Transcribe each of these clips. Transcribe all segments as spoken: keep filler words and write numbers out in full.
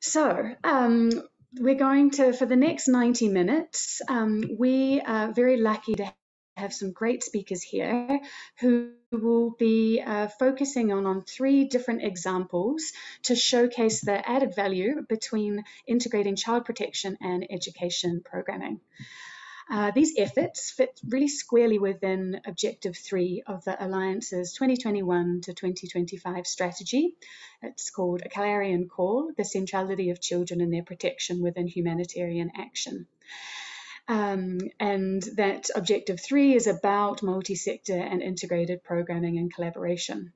So um, we're going to, for the next ninety minutes, um, we are very lucky to have some great speakers here who will be uh, focusing on, on three different examples to showcase the added value between integrating child protection and education programming. Uh, these efforts fit really squarely within Objective three of the Alliance's twenty twenty-one to twenty twenty-five strategy. It's called A Clarion Call, the centrality of children and their protection within humanitarian action. Um, and that Objective three is about multi-sector and integrated programming and collaboration.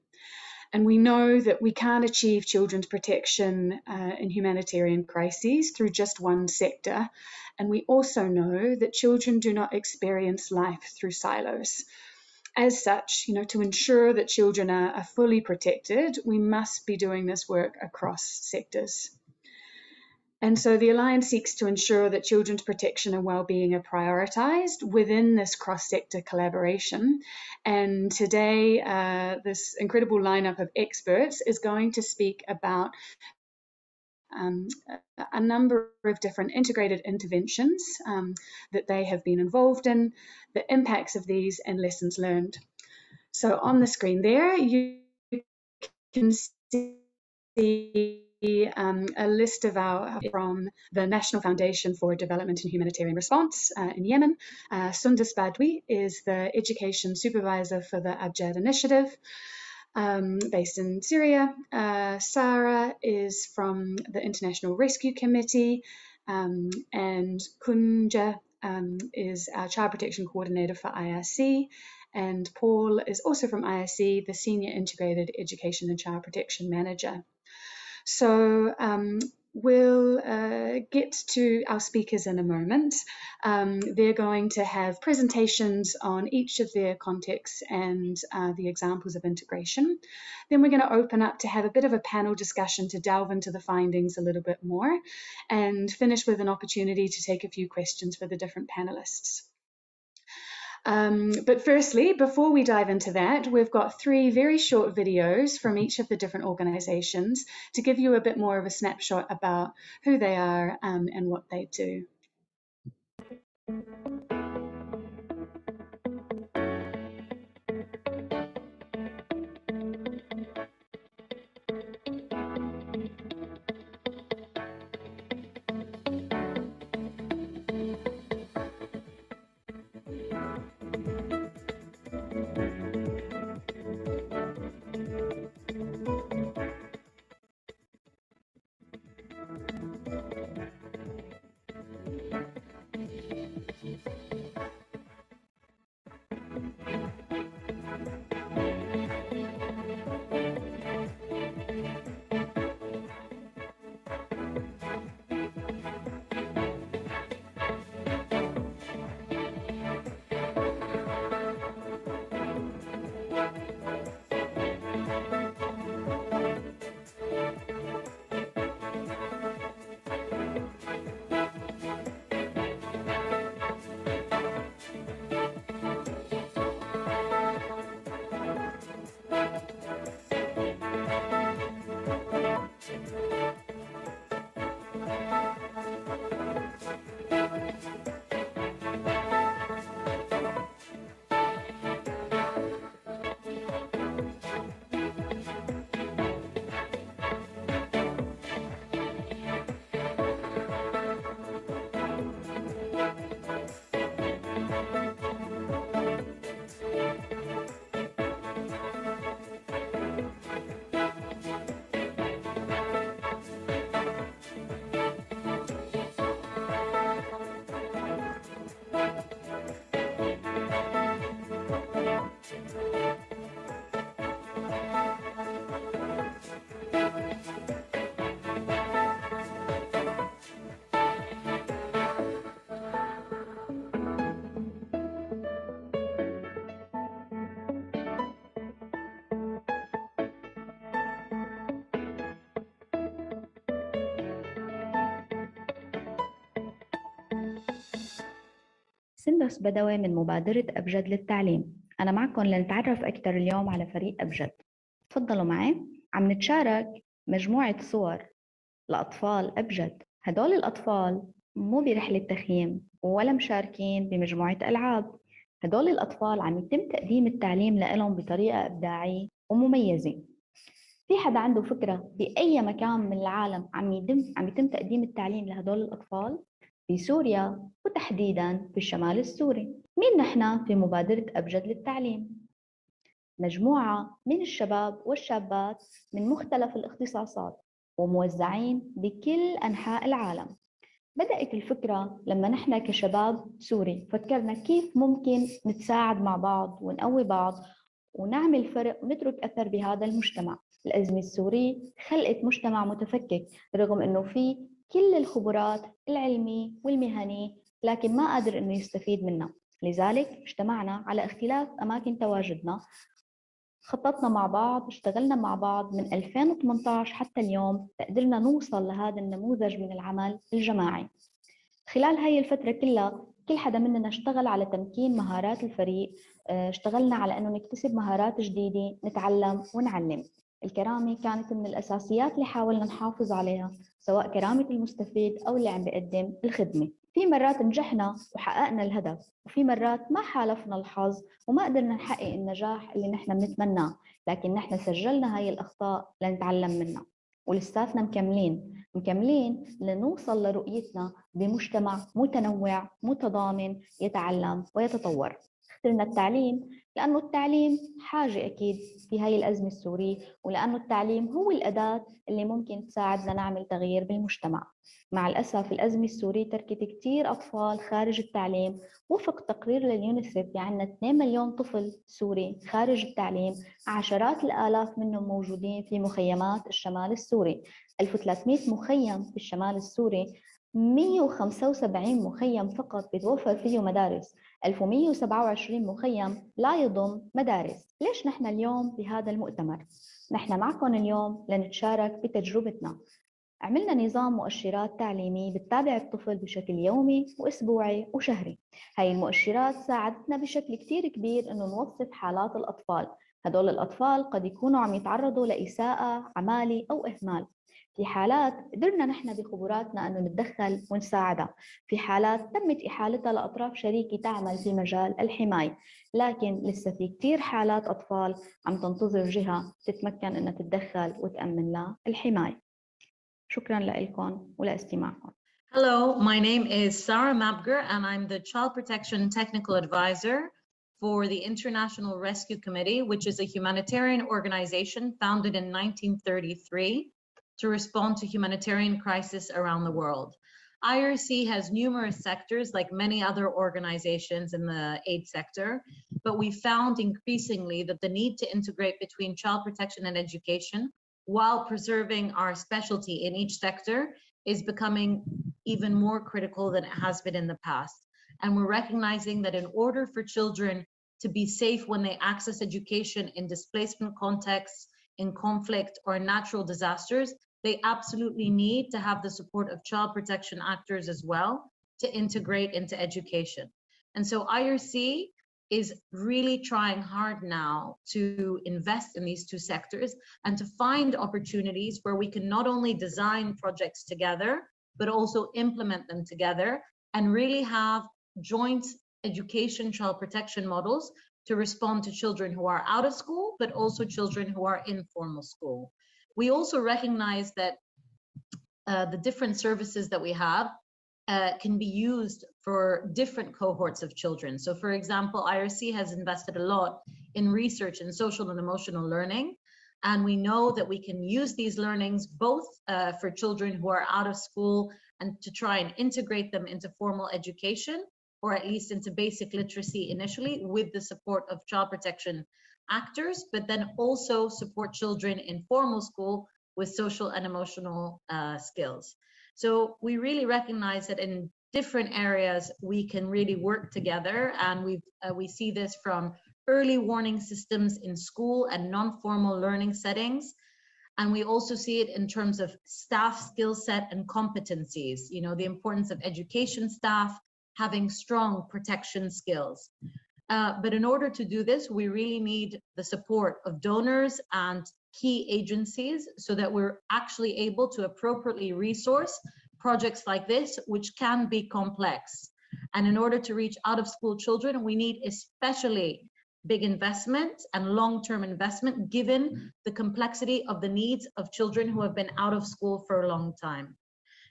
And we know that we can't achieve children's protection uh, in humanitarian crises through just one sector. And we also know that children do not experience life through silos. As such, you know, to ensure that children are, are fully protected, we must be doing this work across sectors. And so the Alliance seeks to ensure that children's protection and well-being are prioritised within this cross-sector collaboration. And today, uh, this incredible lineup of experts is going to speak about um, a number of different integrated interventions um, that they have been involved in, the impacts of these and lessons learned. So on the screen there, you can see Um, a list of our from the National Foundation for Development and Humanitarian Response uh, in Yemen. Uh, Sundus Badwi is the Education Supervisor for the Abjad Initiative um, based in Syria. Uh, Sara is from the International Rescue Committee um, and Kunja um, is our Child Protection Coordinator for I R C. And Paul is also from I R C, the Senior Integrated Education and Child Protection Manager. So um, we'll uh, get to our speakers in a moment. Um, they're going to have presentations on each of their contexts and uh, the examples of integration. Then we're going to open up to have a bit of a panel discussion to delve into the findings a little bit more and finish with an opportunity to take a few questions for the different panelists. Um, but firstly, before we dive into that, we've got three very short videos from each of the different organisations to give you a bit more of a snapshot about who they are um, and what they do. سندس بدوي من مبادرة أبجد للتعليم. أنا معكم لنتعرف أكثر اليوم على فريق أبجد. تفضلوا معي. عم نتشارك مجموعة صور لأطفال أبجد. هدول الأطفال مو برحلة تخييم ولا مشاركين بمجموعة ألعاب، هدول الأطفال عم يتم تقديم التعليم لهم بطريقة إبداعية ومميزة. في حدا عنده فكرة بأي مكان من العالم عم يتم عم يتم تقديم التعليم لهدول الأطفال في سوريا وتحديداً في الشمال السوري؟ مين نحن في مبادرة أبجد للتعليم؟ مجموعة من الشباب والشابات من مختلف الاختصاصات وموزعين بكل أنحاء العالم. بدأت الفكرة لما نحن كشباب سوري فكرنا كيف ممكن نتساعد مع بعض ونقوي بعض ونعمل فرق ونترك أثر بهذا المجتمع. الأزمة السورية خلقت مجتمع متفكك رغم أنه فيه كل الخبرات العلمية والمهنية، لكن ما قادر أنه يستفيد منها. لذلك اجتمعنا على اختلاف أماكن تواجدنا، خططنا مع بعض، اشتغلنا مع بعض من ألفين وثمانية عشر حتى اليوم قدرنا نوصل لهذا النموذج من العمل الجماعي. خلال هاي الفترة كلها كل حدا مننا اشتغل على تمكين مهارات الفريق، اشتغلنا على أنه نكتسب مهارات جديدة، نتعلم ونعلم. الكرامة كانت من الأساسيات اللي حاولنا نحافظ عليها، سواء كرامة المستفيد أو اللي عم بيقدم الخدمة. في مرات نجحنا وحققنا الهدف، وفي مرات ما حالفنا الحظ وما قدرنا نحقق النجاح اللي نحن بنتمناه، لكن نحن سجلنا هاي الأخطاء لنتعلم منها ولساتنا مكملين مكملين لنوصل لرؤيتنا بمجتمع متنوع متضامن يتعلم ويتطور. اخترنا التعليم لأنه التعليم حاجة أكيد في هاي الأزمة السورية، ولأنه التعليم هو الأداة اللي ممكن تساعدنا نعمل تغيير بالمجتمع. مع الأسف الأزمة السورية تركت كتير أطفال خارج التعليم. وفق تقرير لليونيسف عندنا مليونين طفل سوري خارج التعليم، عشرات الآلاف منهم موجودين في مخيمات الشمال السوري، ألف وثلاثمئة مخيم في الشمال السوري، مئة وخمسة وسبعين مخيم فقط بتوفر فيه مدارس، ألف ومئة وسبعة وعشرين مخيم لا يضم مدارس. ليش نحن اليوم بهذا المؤتمر؟ نحن معكم اليوم لنتشارك بتجربتنا. عملنا نظام مؤشرات تعليمي بتتابع الطفل بشكل يومي وأسبوعي وشهري. هاي المؤشرات ساعدتنا بشكل كتير كبير إنه نوصف حالات الأطفال. هدول الأطفال قد يكونوا عم يتعرضوا لإساءة، عمالة أو إهمال. في حالات قدرنا نحن بخبراتنا أنه نتدخل ونساعدها، في حالات تمت إحالتها لأطراف شريكة تعمل في مجال الحماية، لكن لسه في كتير حالات أطفال عم تنتظر جهة تتمكن أنها تتدخل وتأمن لها الحماية. شكراً لكم ولاستماعكم. Hello, my name is Sara Mabger and I'm the Child Protection Technical Advisor for the International Rescue Committee, which is a humanitarian organization founded in nineteen thirty-three. To respond to humanitarian crisis around the world. I R C has numerous sectors like many other organizations in the aid sector, but we found increasingly that the need to integrate between child protection and education while preserving our specialty in each sector is becoming even more critical than it has been in the past. And we're recognizing that in order for children to be safe when they access education in displacement contexts, in conflict or natural disasters, they absolutely need to have the support of child protection actors as well to integrate into education. And so I R C is really trying hard now to invest in these two sectors and to find opportunities where we can not only design projects together, but also implement them together and really have joint education child protection models to respond to children who are out of school, but also children who are in formal school. We also recognize that uh, the different services that we have uh, can be used for different cohorts of children. So for example, I R C has invested a lot in research in social and emotional learning. And we know that we can use these learnings both uh, for children who are out of school and to try and integrate them into formal education, or at least into basic literacy initially with the support of child protection actors, but then also support children in formal school with social and emotional uh, skills. So we really recognize that in different areas, we can really work together. And we uh, we see this from early warning systems in school and non-formal learning settings. And we also see it in terms of staff skill set and competencies, you know, the importance of education staff, having strong protection skills. Uh, but in order to do this, we really need the support of donors and key agencies so that we're actually able to appropriately resource projects like this, which can be complex. And in order to reach out of school children, we need especially big investment and long-term investment, given the complexity of the needs of children who have been out of school for a long time.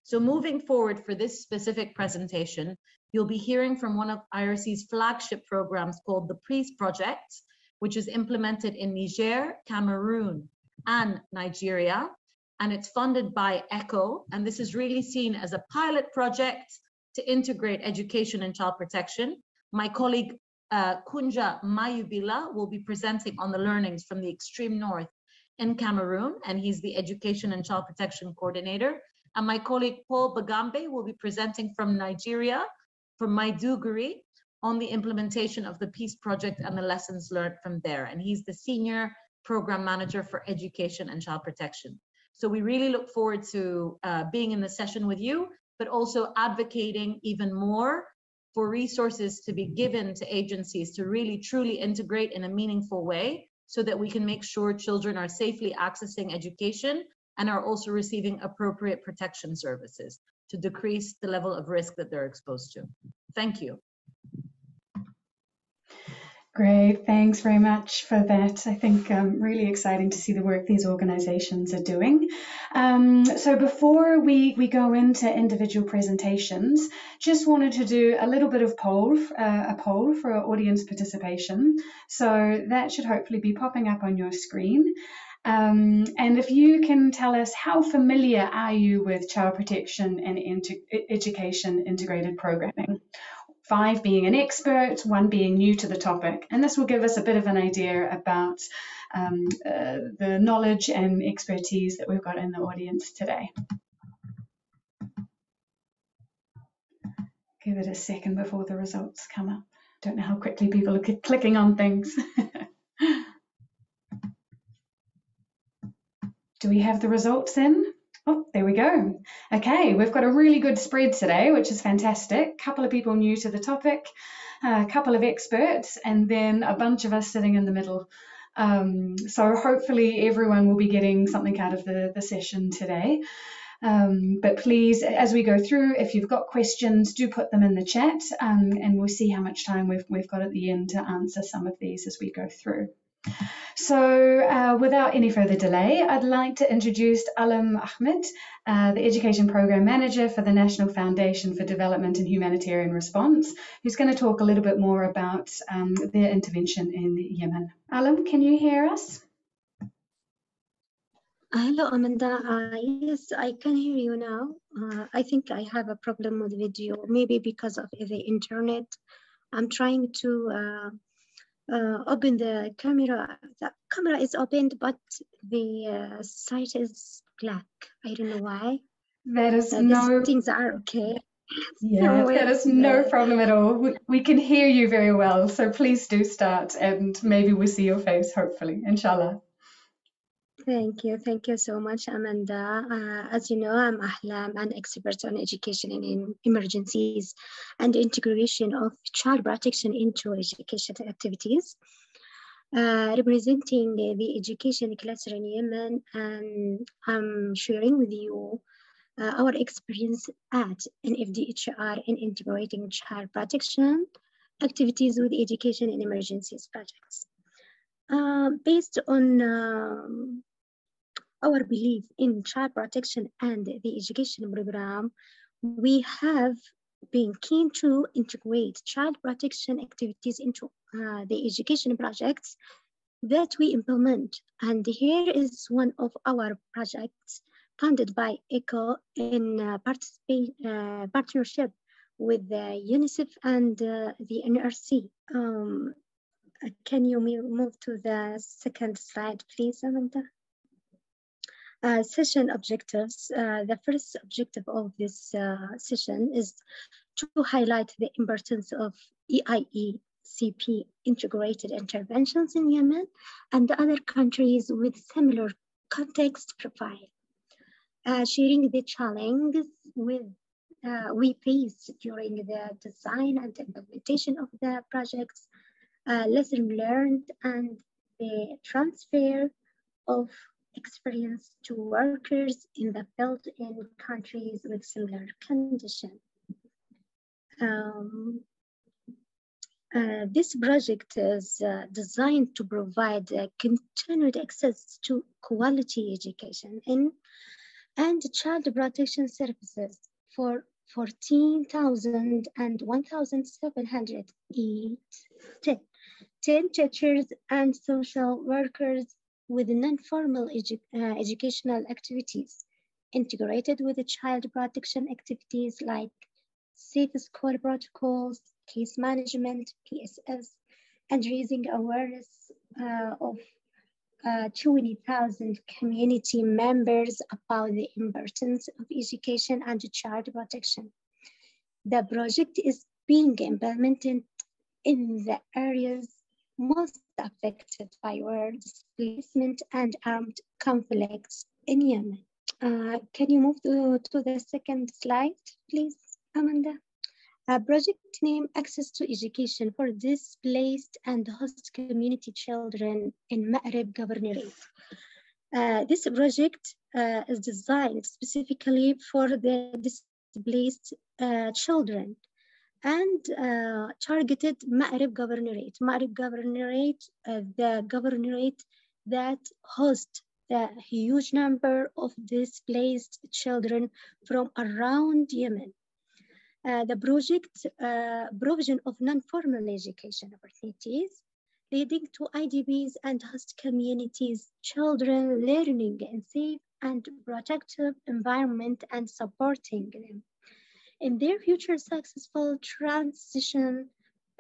So moving forward for this specific presentation, you'll be hearing from one of I R C's flagship programs called the PRIEES Project, which is implemented in Niger, Cameroon, and Nigeria. And it's funded by ECHO. And this is really seen as a pilot project to integrate education and child protection. My colleague uh, Kunja Mayubila will be presenting on the learnings from the extreme north in Cameroon, and he's the education and child protection coordinator. And my colleague Paul Bagambe will be presenting from Nigeria, from Maiduguri, on the implementation of the PRIEES Project and the lessons learned from there. And he's the senior program manager for education and child protection. So we really look forward to uh, being in the session with you, but also advocating even more for resources to be given to agencies to really truly integrate in a meaningful way so that we can make sure children are safely accessing education and are also receiving appropriate protection services to decrease the level of risk that they're exposed to. Thank you. Great, thanks very much for that. I think um, really exciting to see the work these organizations are doing. Um, so before we, we go into individual presentations, just wanted to do a little bit of poll, uh, a poll for our audience participation. So that should hopefully be popping up on your screen. Um, and if you can tell us, how familiar are you with child protection and inter- education integrated programming? Five being an expert, one being new to the topic. And this will give us a bit of an idea about um, uh, the knowledge and expertise that we've got in the audience today. Give it a second before the results come up. Don't know how quickly people are clicking on things. Do we have the results in? Oh, there we go. Okay, we've got a really good spread today, which is fantastic. A couple of people new to the topic, a couple of experts, and then a bunch of us sitting in the middle. Um, so hopefully everyone will be getting something out of the, the session today. Um, but please, as we go through, if you've got questions, do put them in the chat, um, and we'll see how much time we've, we've got at the end to answer some of these as we go through. So uh, without any further delay, I'd like to introduce Ahlam Ahmed, uh, the Education Program Manager for the National Foundation for Development and Humanitarian Response, who's going to talk a little bit more about um, their intervention in Yemen. Ahlam, can you hear us? Hello, Amanda. Uh, yes, I can hear you now. Uh, I think I have a problem with video, maybe because of the internet. I'm trying to... Uh, Uh, open the camera. The camera is opened, but the uh, site is black. I don't know why. That is uh, no. Things are okay. Yeah, so that is no uh, problem at all. We, we can hear you very well. So please do start, and maybe we'll see your face, hopefully, inshallah. Thank you. Thank you so much, Amanda. Uh, as you know, I'm Ahlam, an expert on education and in emergencies and integration of child protection into education activities, uh, representing the education cluster in Yemen. And I'm sharing with you uh, our experience at N F D H R in integrating child protection activities with education and emergencies projects. Uh, based on um, our belief in child protection and the education program, we have been keen to integrate child protection activities into uh, the education projects that we implement. And here is one of our projects funded by ECHO in uh, uh, partnership with uh, UNICEF and uh, the N R C. Um, Can you move to the second slide, please, Amanda? Uh, session objectives. Uh, the first objective of this uh, session is to highlight the importance of E I E C P integrated interventions in Yemen and other countries with similar context profile. Uh, sharing the challenges with uh, we face during the design and implementation of the projects, Uh, lesson learned and the transfer of experience to workers in the field in countries with similar conditions. Um, uh, this project is uh, designed to provide uh, continued access to quality education in, and child protection services for fourteen thousand and one thousand seven hundred eight teachers and social workers with non-formal edu uh, educational activities integrated with child protection activities like safe school protocols, case management, P S S, and raising awareness uh, of uh, twenty thousand community members about the importance of education and child protection. The project is being implemented in the areas most affected by world displacement and armed conflicts in Yemen. Uh, can you move to, to the second slide, please, Amanda? A project named Access to Education for Displaced and Host Community Children in Ma'rib Governorate. Uh, this project uh, is designed specifically for the displaced uh, children and uh, targeted Ma'rib Governorate. Ma'rib Governorate, uh, the governorate that hosts the huge number of displaced children from around Yemen. Uh, the project uh, provision of non-formal education opportunities leading to I D Ps and host communities, children learning in safe and protective environment and supporting them in their future successful transition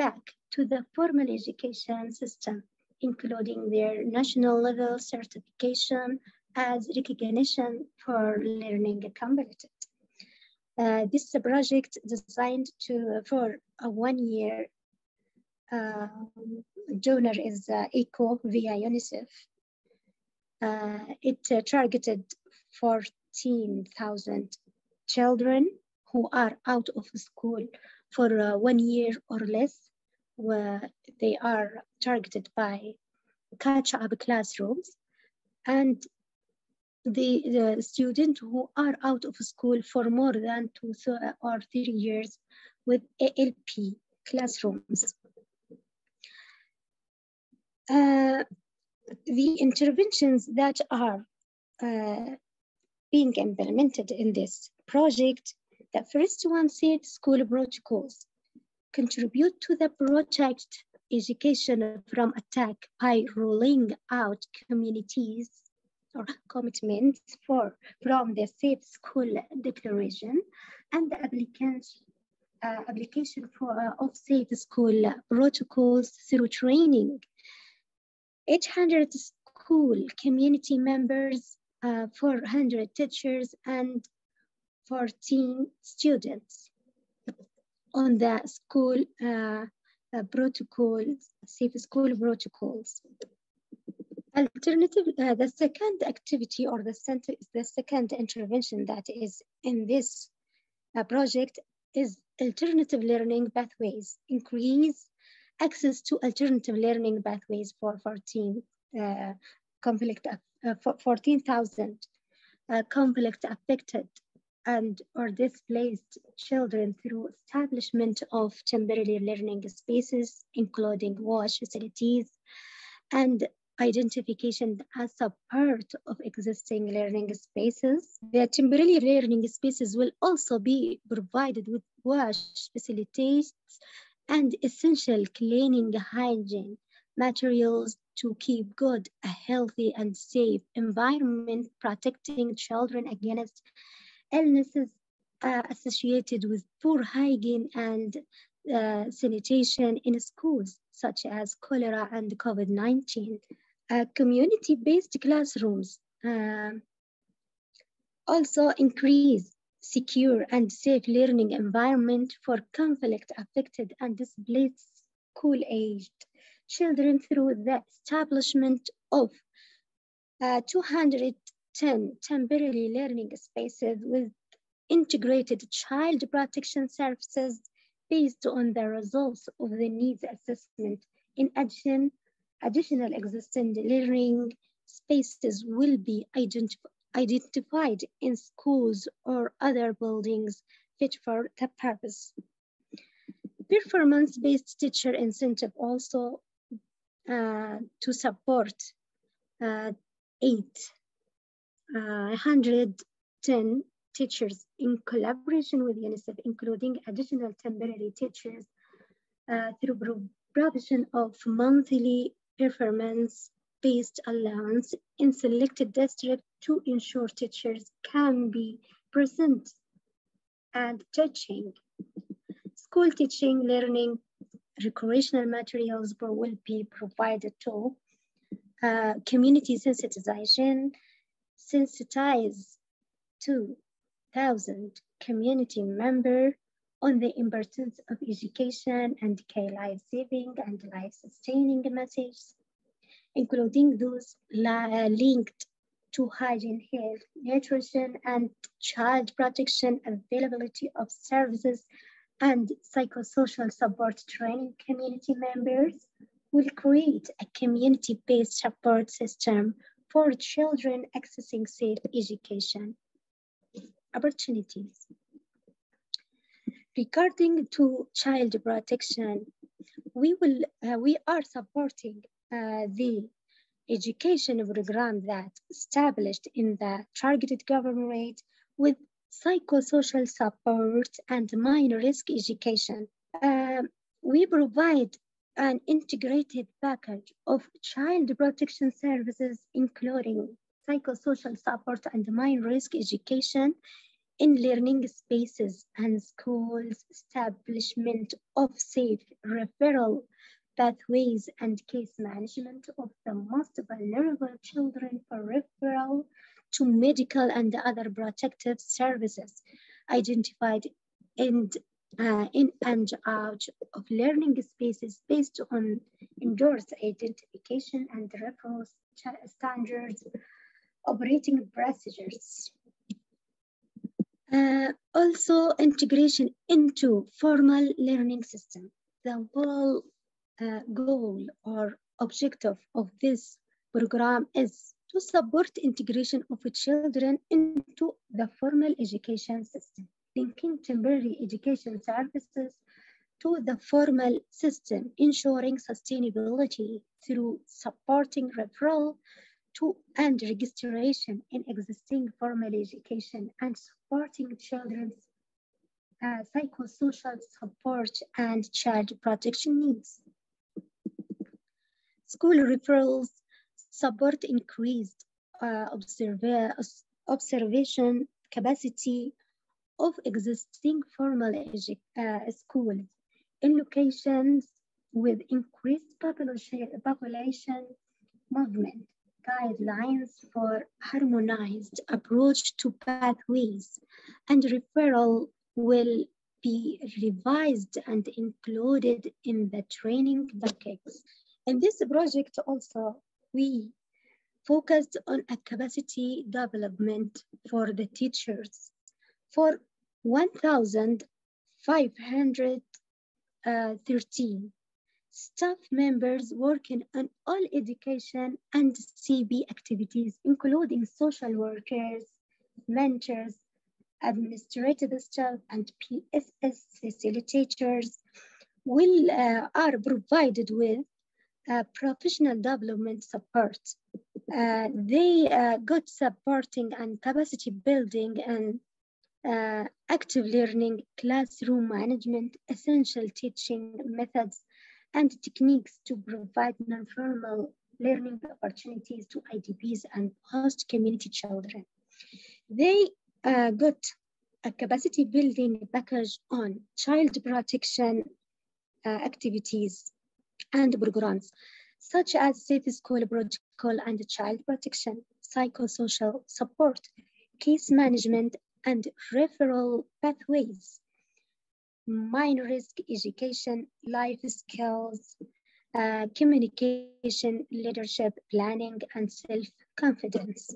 back to the formal education system, including their national level certification as recognition for learning completed. Uh, this is a project designed to, for a one-year uh, donor is uh, ECHO via UNICEF. Uh, it uh, targeted fourteen thousand children who are out of school for uh, one year or less, where they are targeted by catch-up classrooms, and The, the students who are out of school for more than two or three years with A L P classrooms. Uh, the interventions that are uh, being implemented in this project, the first one said school protocols contribute to the protect education from attack by rolling out communities or commitments for from the Safe School Declaration and the applicants uh, application for uh, of Safe School protocols through training. eight hundred school community members, uh, four hundred teachers, and fourteen students on the school uh, uh, protocols, Safe School protocols. Alternative, uh, the second activity or the, center, the second intervention that is in this uh, project is alternative learning pathways. Increase access to alternative learning pathways for fourteen thousand uh, conflict affected and or displaced children through establishment of temporary learning spaces, including WASH facilities, and identification as a part of existing learning spaces. The temporary learning spaces will also be provided with WASH facilities and essential cleaning, hygiene materials to keep good, a healthy and safe environment, protecting children against illnesses uh, associated with poor hygiene and uh, sanitation in schools, such as cholera and COVID nineteen. Uh, community-based classrooms uh, also increase secure and safe learning environment for conflict-affected and displaced school-aged children through the establishment of uh, two hundred ten temporary learning spaces with integrated child protection services based on the results of the needs assessment. In addition, additional existing learning spaces will be identi identified in schools or other buildings fit for the purpose. Performance-based teacher incentive also uh, to support uh, eight hundred ten teachers in collaboration with UNICEF, including additional temporary teachers uh, through provision of monthly performance-based allowance in selected districts to ensure teachers can be present and teaching. School teaching, learning, recreational materials will be provided to uh, community sensitization, sensitize two thousand community members on the importance of education and care life-saving and life-sustaining messages, including those linked to hygiene, health, nutrition, and child protection, availability of services, and psychosocial support training. Community members will create a community-based support system for children accessing safe education opportunities. Regarding to child protection, we will uh, we are supporting uh, the education program that established in the targeted governorate with psychosocial support and minor risk education. Uh, we provide an integrated package of child protection services, including psychosocial support and minor risk education in learning spaces and schools, establishment of safe referral pathways and case management of the most vulnerable children for referral to medical and other protective services identified in, uh, in and out of learning spaces based on endorsed identification and referral standards, operating procedures. Uh, also integration into formal learning system. The whole uh, goal or objective of this program is to support integration of children into the formal education system, linking temporary education services to the formal system, ensuring sustainability through supporting referral to and registration in existing formal education and supporting children's uh, psychosocial support and child protection needs. School referrals support increased uh, observa observation capacity of existing formal uh, schools in locations with increased population, population movement. Guidelines for harmonized approach to pathways and referral will be revised and included in the training packets. In this project also, we focused on a capacity development for the teachers for one thousand five hundred thirteen staff members working on all education and C B activities, including social workers, mentors, administrative staff, and P S S facilitators, will, uh, are provided with uh, professional development support. Uh, they uh, got supporting and capacity building and uh, active learning, classroom management, essential teaching methods, and techniques to provide non-formal learning opportunities to I D Ps and host community children. They uh, got a capacity building package on child protection uh, activities and programs, such as safe school protocol and child protection, psychosocial support, case management, and referral pathways, minor risk education, life skills, uh, communication, leadership, planning, and self-confidence.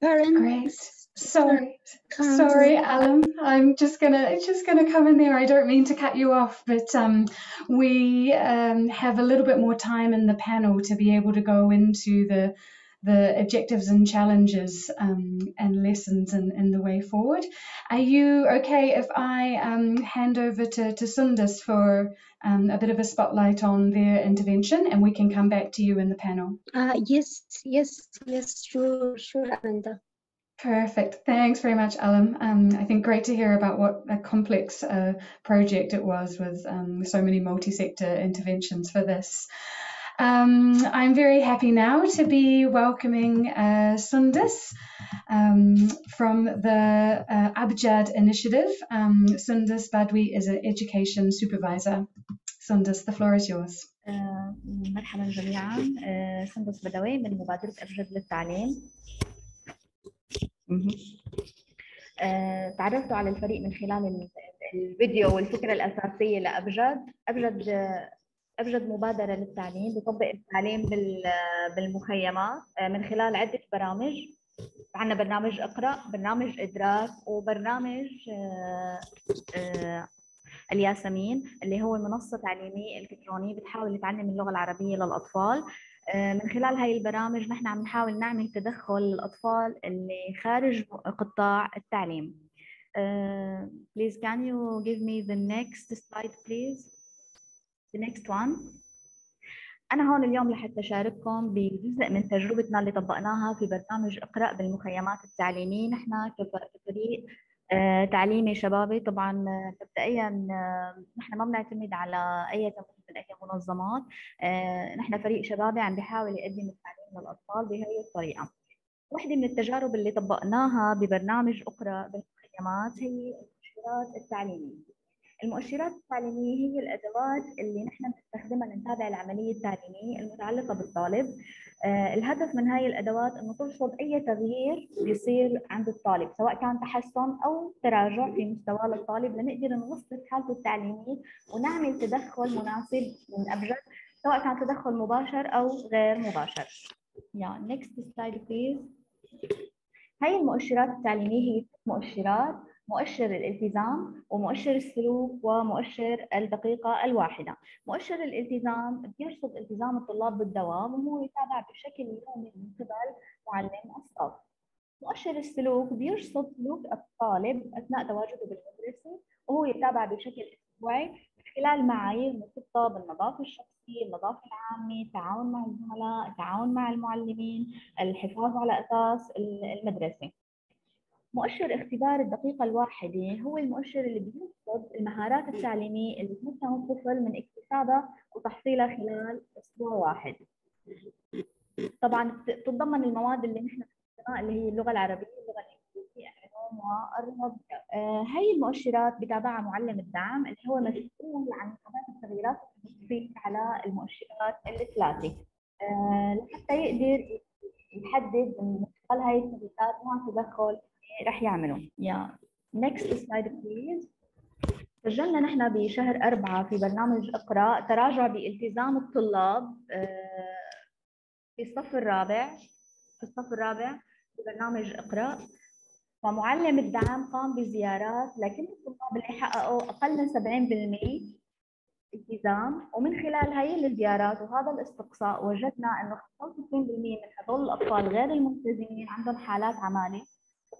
Parents Sorry, sorry, sorry Alan. I'm just gonna just gonna come in there. I don't mean to cut you off, but um, we um, have a little bit more time in the panel to be able to go into the the objectives and challenges um, and lessons in, in the way forward. Are you okay if I um, hand over to, to Sundus for um, a bit of a spotlight on their intervention, and we can come back to you in the panel? Uh, yes, yes, yes, sure, sure, Amanda. Perfect. Thanks very much, Ahlam. Um, I think great to hear about what a complex uh, project it was with um, so many multi-sector interventions for this. Um, I'm very happy now to be welcoming uh, Sundus um, from the uh, Abjad Initiative. Um, Sundus Badwi is an education supervisor. Sundus, the floor is yours. Uh, مرحبا جميعا. Uh, Sundus Badwi من مبادرة أبجد للتعليم. تعرفت على الفريق من خلال الفيديو والفكرة الأساسية لأبجد. أبجد أبجد مبادرة للتعليم بطبق التعليم بالمخيمات من خلال عدة برامج. عندنا برنامج اقرأ، برنامج إدراك، وبرنامج الياسمين اللي هو منصة تعليمية إلكترونية بتحاول تعلم اللغة العربية للأطفال. من خلال هاي البرامج نحن عم نحاول نعمل تدخل للأطفال اللي خارج قطاع التعليم. Uh, please can you give me the next slide please? The next one. أنا هون اليوم لحتى أشارككم بجزء من تجربتنا اللي طبقناها في برنامج اقرأ بالمخيمات التعليمية. نحن كفريق uh, تعليمي شبابي طبعا مبدئيا uh, نحن ما بنعتمد على أي أي منظمات. آه، نحن فريق شبابي عم بيحاول يقدم التعليم للأطفال بهي الطريقة. واحدة من التجارب اللي طبقناها ببرنامج أقرأ بالمخيمات هي المؤشرات التعليمية. المؤشرات التعليمية هي الأدوات اللي نحن بنستخدمها لنتابع العملية التعليمية المتعلقة بالطالب. آه، الهدف من هاي الأدوات إنه ترصد أي تغيير بيصير عند الطالب سواء كان تحسن أو تراجع في مستوى الطالب لنقدر نوصف حالته التعليمية ونعمل تدخل مناسب من أبجد سواء كان تدخل مباشر أو غير مباشر. Yeah, next slide please. هاي المؤشرات التعليمية هي مؤشرات. مؤشر الالتزام ومؤشر السلوك ومؤشر الدقيقة الواحدة. مؤشر الالتزام بيرصد التزام الطلاب بالدوام وهو يتابع بشكل يومي من قبل معلم الصف. مؤشر السلوك بيرصد سلوك الطالب أثناء تواجده بالمدرسة وهو يتابع بشكل أسبوعي من خلال معايير مرتبطة بالنظافة الشخصية، النظافة العامة، التعاون مع الزملاء، التعاون مع المعلمين، الحفاظ على أساس المدرسة. مؤشر اختبار الدقيقة الواحدة هو المؤشر اللي بيرصد المهارات التعليمية اللي تمكن الطفل من اكتسابها وتحصيلها خلال أسبوع واحد. طبعاً تتضمن المواد اللي نحن بنستخدمها اللي هي اللغة العربية، اللغة الإنجليزية، العلوم والرياضيات. آه هاي المؤشرات بتابعها معلم الدعم اللي هو مسؤول عن إتابة التغييرات اللي على المؤشرات الثلاثة آه لحتى يقدر يحدد من خلال هاي التغييرات نوع تدخل رح يعملوا. yeah. Next slide please. سجلنا نحن بشهر أربعة في برنامج اقرأ تراجع بالتزام الطلاب في الصف الرابع في الصف الرابع في برنامج اقرأ. ومعلم الدعم قام بزيارات لكن الطلاب اللي حققوا أقل من سبعين بالمئة التزام، ومن خلال هاي الزيارات وهذا الاستقصاء وجدنا إنه خمسة وستين بالمئة من هذول الأطفال غير الملتزمين عندهم حالات عمالة.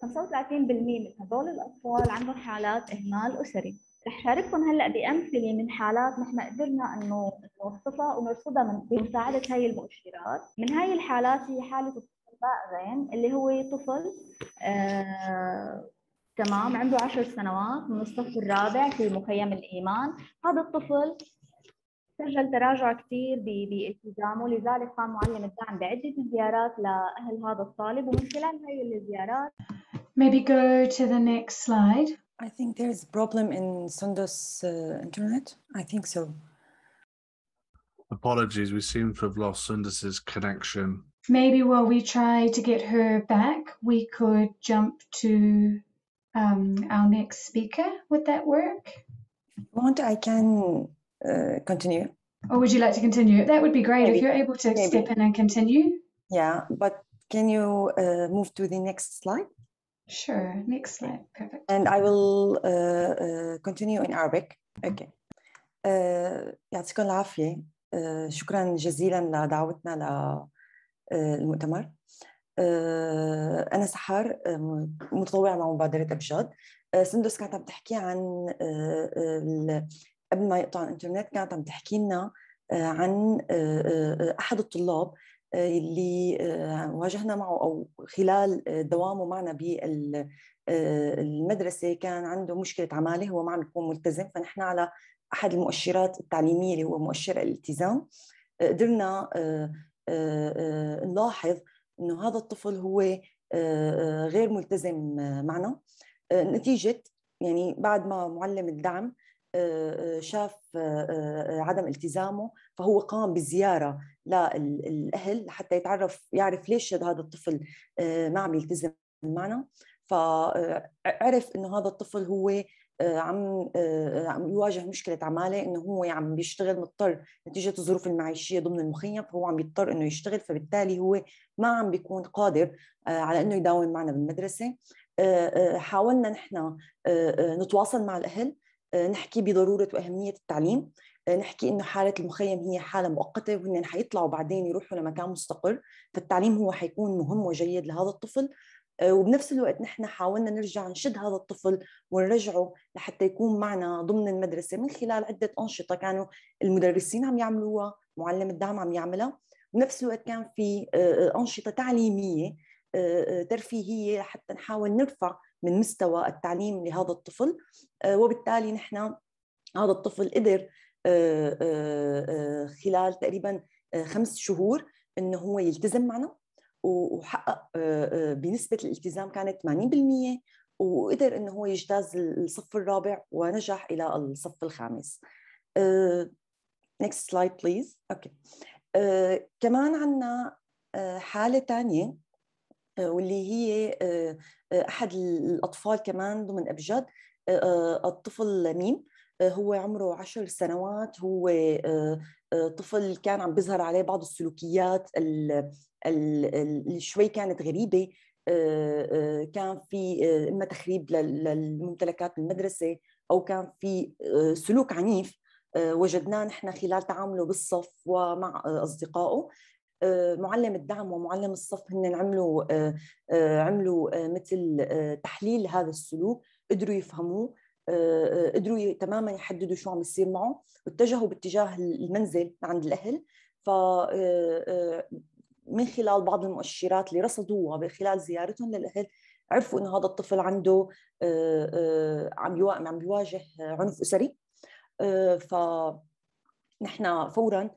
خمسة وثلاثين بالمئة من هذول الأطفال عندهم حالات إهمال أسري. رح شارككم هلأ بأمثلة من حالات نحن قدرنا إنه نوصفها ونرصدها من بمساعدة هاي المؤشرات. من هاي الحالات هي حالة الطفل باغن اللي هو طفل آه تمام عنده عشر سنوات من الصف الرابع في مخيم الإيمان. هذا الطفل سجل تراجع كثير بالتزامه، لذلك قام معلم الدعم بعدة زيارات لأهل هذا الطالب ومن خلال هاي الزيارات. Maybe go to the next slide. I think there is a problem in Sundus' uh, internet. I think so. Apologies, we seem to have lost Sundus's connection. Maybe while we try to get her back, we could jump to um, our next speaker. Would that work? If you want, I can uh, continue. Or would you like to continue? That would be great Maybe. if you're able to Maybe. step in and continue. Yeah, but can you uh, move to the next slide? Sure, next slide, perfect. And I will uh, uh, continue in Arabic. Okay. يعطيكم العافية. شكرا جزيلا لدعوتنا للمؤتمر. أنا سحار متطوعة مع مبادرة أبجاد. سندس كانت عم تحكي عن قبل ما يقطع الإنترنت كانت عم تحكي لنا عن أحد الطلاب اللي واجهنا معه أو خلال دوامه معنا بالمدرسة كان عنده مشكلة عمالة، هو ما عم يكون ملتزم، فنحن على أحد المؤشرات التعليمية اللي هو مؤشر الالتزام قدرنا نلاحظ إنه هذا الطفل هو غير ملتزم معنا. نتيجة يعني بعد ما معلم الدعم شاف عدم التزامه فهو قام بزيارة للأهل حتى يتعرف يعرف ليش هذا الطفل ما عم يلتزم معنا، فعرف إنه هذا الطفل هو عم يواجه مشكلة عمالة، إنه هو عم بيشتغل مضطر نتيجة الظروف المعيشية ضمن المخيم، فهو عم بيضطر إنه يشتغل، فبالتالي هو ما عم بيكون قادر على إنه يداوم معنا بالمدرسة. حاولنا نحن نتواصل مع الأهل، نحكي بضرورة وأهمية التعليم، نحكي إنه حالة المخيم هي حالة مؤقتة وهن حيطلعوا بعدين يروحوا لمكان مستقر، فالتعليم هو حيكون مهم وجيد لهذا الطفل. وبنفس الوقت نحن حاولنا نرجع نشد هذا الطفل ونرجعه لحتى يكون معنا ضمن المدرسة من خلال عدة أنشطة كانوا المدرسين عم يعملوها، معلم الدعم عم يعملها، وبنفس الوقت كان في أنشطة تعليمية ترفيهية حتى نحاول نرفع من مستوى التعليم لهذا الطفل. وبالتالي نحن هذا الطفل قدر خلال تقريبا خمس شهور إنه هو يلتزم معنا وحقق بنسبة الالتزام كانت ثمانين بالمئة وقدر إنه هو يجتاز الصف الرابع ونجح إلى الصف الخامس. Next slide please. Okay. كمان عنا حالة تانية واللي هي أحد الأطفال كمان ضمن أبجد، الطفل ميم، هو عمره عشر سنوات، هو طفل كان عم بيظهر عليه بعض السلوكيات اللي شوي كانت غريبة، كان في إما تخريب للممتلكات المدرسة أو كان في سلوك عنيف وجدناه نحن خلال تعامله بالصف ومع أصدقائه. معلم الدعم ومعلم الصف هن عملوا عملوا مثل تحليل هذا السلوك، قدروا يفهموه، قدروا تماما يحددوا شو عم يصير معه، واتجهوا باتجاه المنزل عند الأهل. ف من خلال بعض المؤشرات اللي رصدوها خلال زيارتهم للأهل عرفوا إنه هذا الطفل عنده عم بيواجه عنف أسري. فنحن فوراً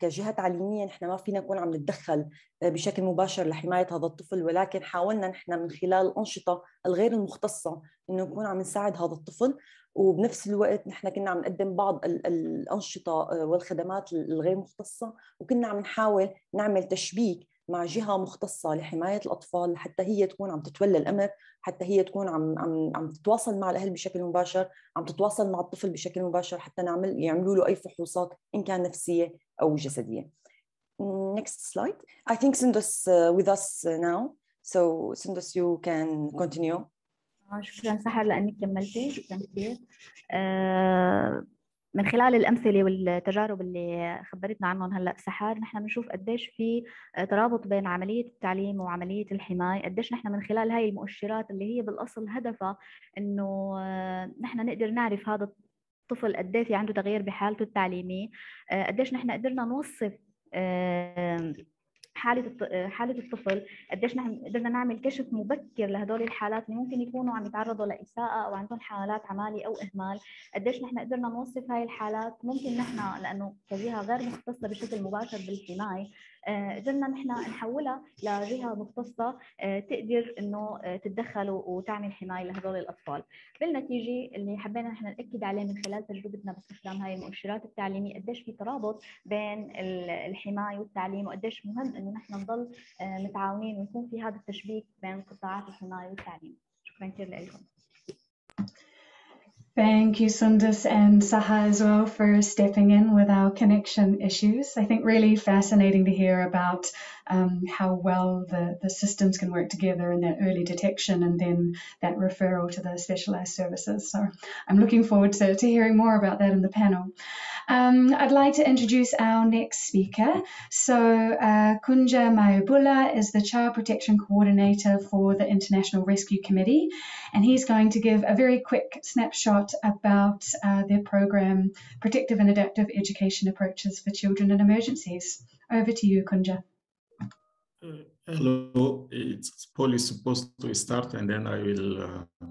كجهة تعليمية نحن ما فينا نكون عم نتدخل بشكل مباشر لحماية هذا الطفل، ولكن حاولنا نحن من خلال الأنشطة الغير المختصة إنه نكون عم نساعد هذا الطفل، وبنفس الوقت نحن كنا عم نقدم بعض الأنشطة والخدمات الغير مختصة، وكنا عم نحاول نعمل تشبيك مع جهة مختصة لحماية الأطفال حتى هي تكون عم تتولى الأمر، حتى هي تكون عم عم عم تتواصل مع الأهل بشكل مباشر، عم تتواصل مع الطفل بشكل مباشر حتى نعمل يعملوا له أي فحوصات إن كان نفسية أو جسدية. Next slide. I think Sundus uh, with us now. So Sundus, you can continue. شكراً سحر لأنك كملتي، شكراً كثير. من خلال الأمثلة والتجارب اللي خبرتنا عنهم هلأ سحار، نحن بنشوف قديش في ترابط بين عملية التعليم وعملية الحماية، قديش نحن من خلال هاي المؤشرات اللي هي بالأصل هدفها إنه نحن نقدر نعرف هذا الطفل قديه في عنده تغيير بحالته التعليمية، قديش نحن قدرنا نوصف حالة حالة الطفل، قديش نحن قدرنا نعمل كشف مبكر لهدول الحالات اللي ممكن يكونوا عم يتعرضوا لإساءة أو عندهم حالات عمالة أو إهمال، قديش نحن قدرنا نوصف هاي الحالات، ممكن نحن لأنه كجهة غير مختصة بشكل مباشر بالحماية قدرنا نحن نحولها لجهة مختصة تقدر إنه تتدخل وتعمل حماية لهدول الأطفال. بالنتيجة اللي حبينا نحن نأكد عليه من خلال تجربتنا باستخدام هاي المؤشرات التعليمية قديش في ترابط بين الحماية والتعليم، وقديش مهم إنه نحن نضل متعاونين ويكون في هذا التشبيك بين قطاعات الحماية والتعليم. شكرا كثير لكم. Thank you, Sundus and Saha as well for stepping in with our connection issues. I think really fascinating to hear about um, how well the, the systems can work together in that early detection and then that referral to the specialised services. So I'm looking forward to, to hearing more about that in the panel. Um, I'd like to introduce our next speaker. So uh, Kunja Mayubila is the Child Protection Coordinator for the International Rescue Committee, and he's going to give a very quick snapshot about uh, their program, Protective and Adaptive Education Approaches for Children in Emergencies. Over to you, Kunja. Uh, hello, it's Paul is supposed to start and then I will... Uh...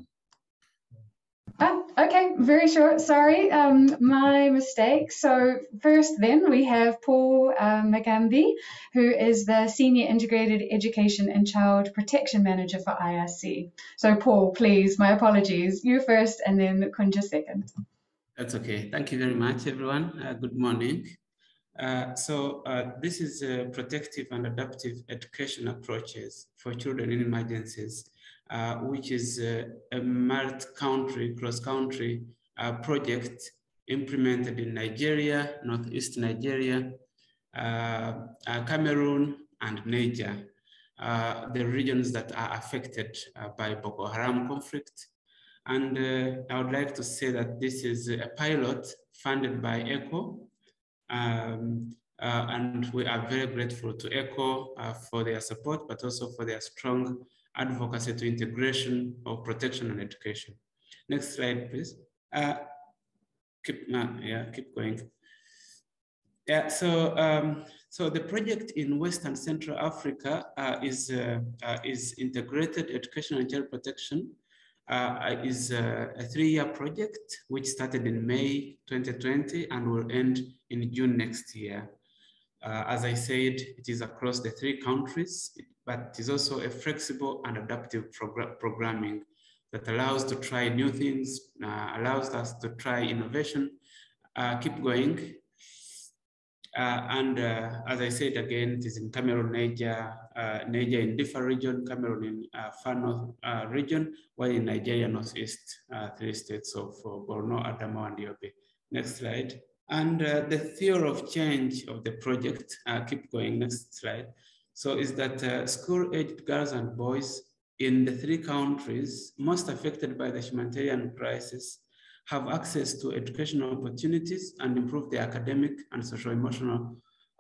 Oh, okay, very short, sorry, um, my mistake. So first then we have Paul uh, Bagambe, who is the Senior Integrated Education and Child Protection Manager for I R C. So Paul, please, my apologies, you first and then Kunja second. That's okay, thank you very much everyone, uh, good morning. Uh, so uh, this is uh, Protective and Adaptive Education Approaches for Children in Emergencies, Uh, which is uh, a multi-country, cross-country uh, project implemented in Nigeria, Northeast Nigeria, uh, uh, Cameroon, and Niger, uh, the regions that are affected uh, by Boko Haram conflict. And uh, I would like to say that this is a pilot funded by ECHO, um, uh, and we are very grateful to ECHO uh, for their support, but also for their strong advocacy to integration of protection and education. Next slide, please. Uh, keep, uh, yeah, keep going. Yeah, so um, so the project in West and Central Africa uh, is uh, uh, is integrated education and child protection. Uh, is uh, a three-year project which started in May twenty twenty and will end in June next year. Uh, as I said, it is across the three countries. It but it is also a flexible and adaptive progr programming that allows to try new things, uh, allows us to try innovation, uh, keep going. Uh, and uh, as I said, again, it is in Cameroon, Niger, uh, Niger in Diffa region, Cameroon in uh, Far North uh, region, while in Nigeria, Northeast, uh, three states of uh, Borno, Adamawa, and Yobe. Next slide. And uh, the theory of change of the project, uh, keep going, next slide. So is that uh, school-aged girls and boys in the three countries most affected by the humanitarian crisis have access to educational opportunities and improve their academic and social-emotional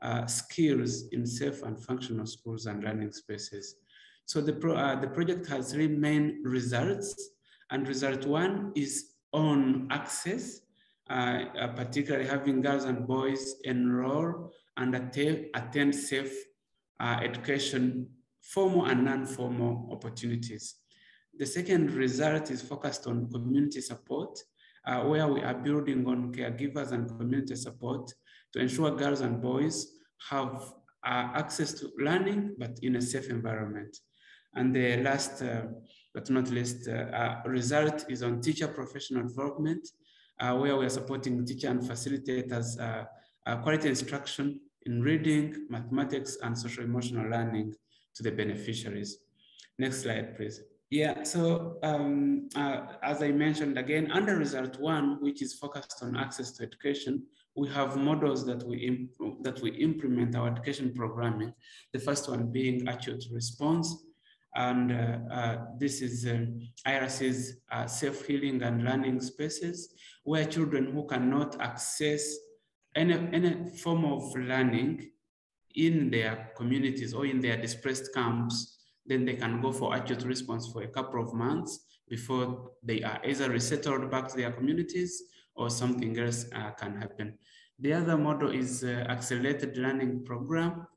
uh, skills in safe and functional schools and learning spaces. So the, pro uh, the project has three main results, and result one is on access, uh, uh, particularly having girls and boys enroll and att attend safe Uh, education, formal and non-formal opportunities. The second result is focused on community support, uh, where we are building on caregivers and community support to ensure girls and boys have uh, access to learning, but in a safe environment. And the last, uh, but not least, uh, uh, result is on teacher professional involvement, uh, where we are supporting teacher and facilitators uh, uh, quality instruction in reading, mathematics, and social emotional learning to the beneficiaries. Next slide, please. Yeah, so um, uh, as I mentioned again, under result one, which is focused on access to education, we have models that we, imp that we implement our education programming. The first one being acute response. And uh, uh, this is um, I R C's uh, safe healing and learning spaces where children who cannot access Any, any form of learning in their communities or in their displaced camps, then they can go for acute response for a couple of months before they are either resettled back to their communities or something else uh, can happen. The other model is uh, accelerated learning program,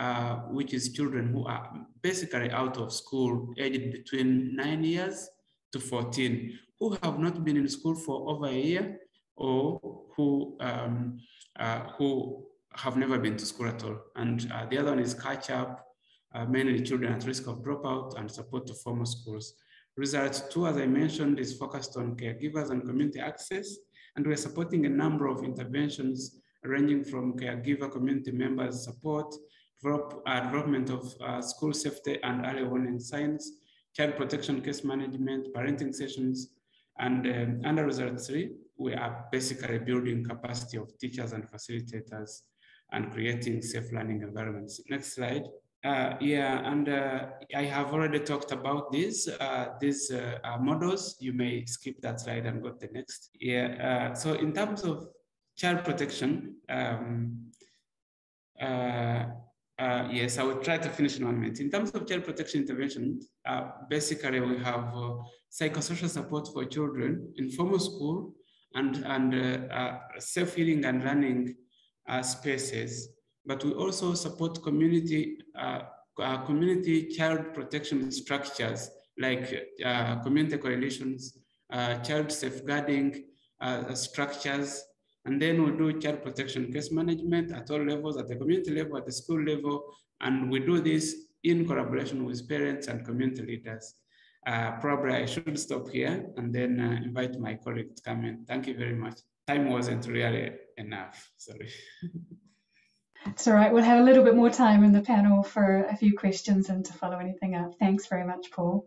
uh, which is children who are basically out of school, aged between nine years to fourteen, who have not been in school for over a year or who um, uh, who have never been to school at all. And uh, the other one is catch up, uh, mainly children at risk of dropout and support to formal schools. Result two, as I mentioned, is focused on caregivers and community access. And we're supporting a number of interventions ranging from caregiver community members support, develop, uh, development of uh, school safety and early warning signs, child protection case management, parenting sessions, And um, under result three, we are basically building capacity of teachers and facilitators and creating safe learning environments. Next slide. Uh, yeah, and uh, I have already talked about these, uh, these uh, uh, models. You may skip that slide and go to the next. Yeah, uh, so in terms of child protection, um, uh, uh, yes, I will try to finish in one minute. In terms of child protection intervention, uh, basically we have uh, psychosocial support for children, informal school, and, and uh, uh, self-healing and learning uh, spaces. But we also support community uh, uh, community child protection structures like uh, community coalitions, uh, child safeguarding uh, structures, and then we do child protection case management at all levels, at the community level, at the school level, and we do this in collaboration with parents and community leaders. Uh, probably I should stop here and then uh, invite my colleague to come in. Thank you very much. Time wasn't really enough, sorry. It's all right, we'll have a little bit more time in the panel for a few questions and to follow anything up. Thanks very much, Paul.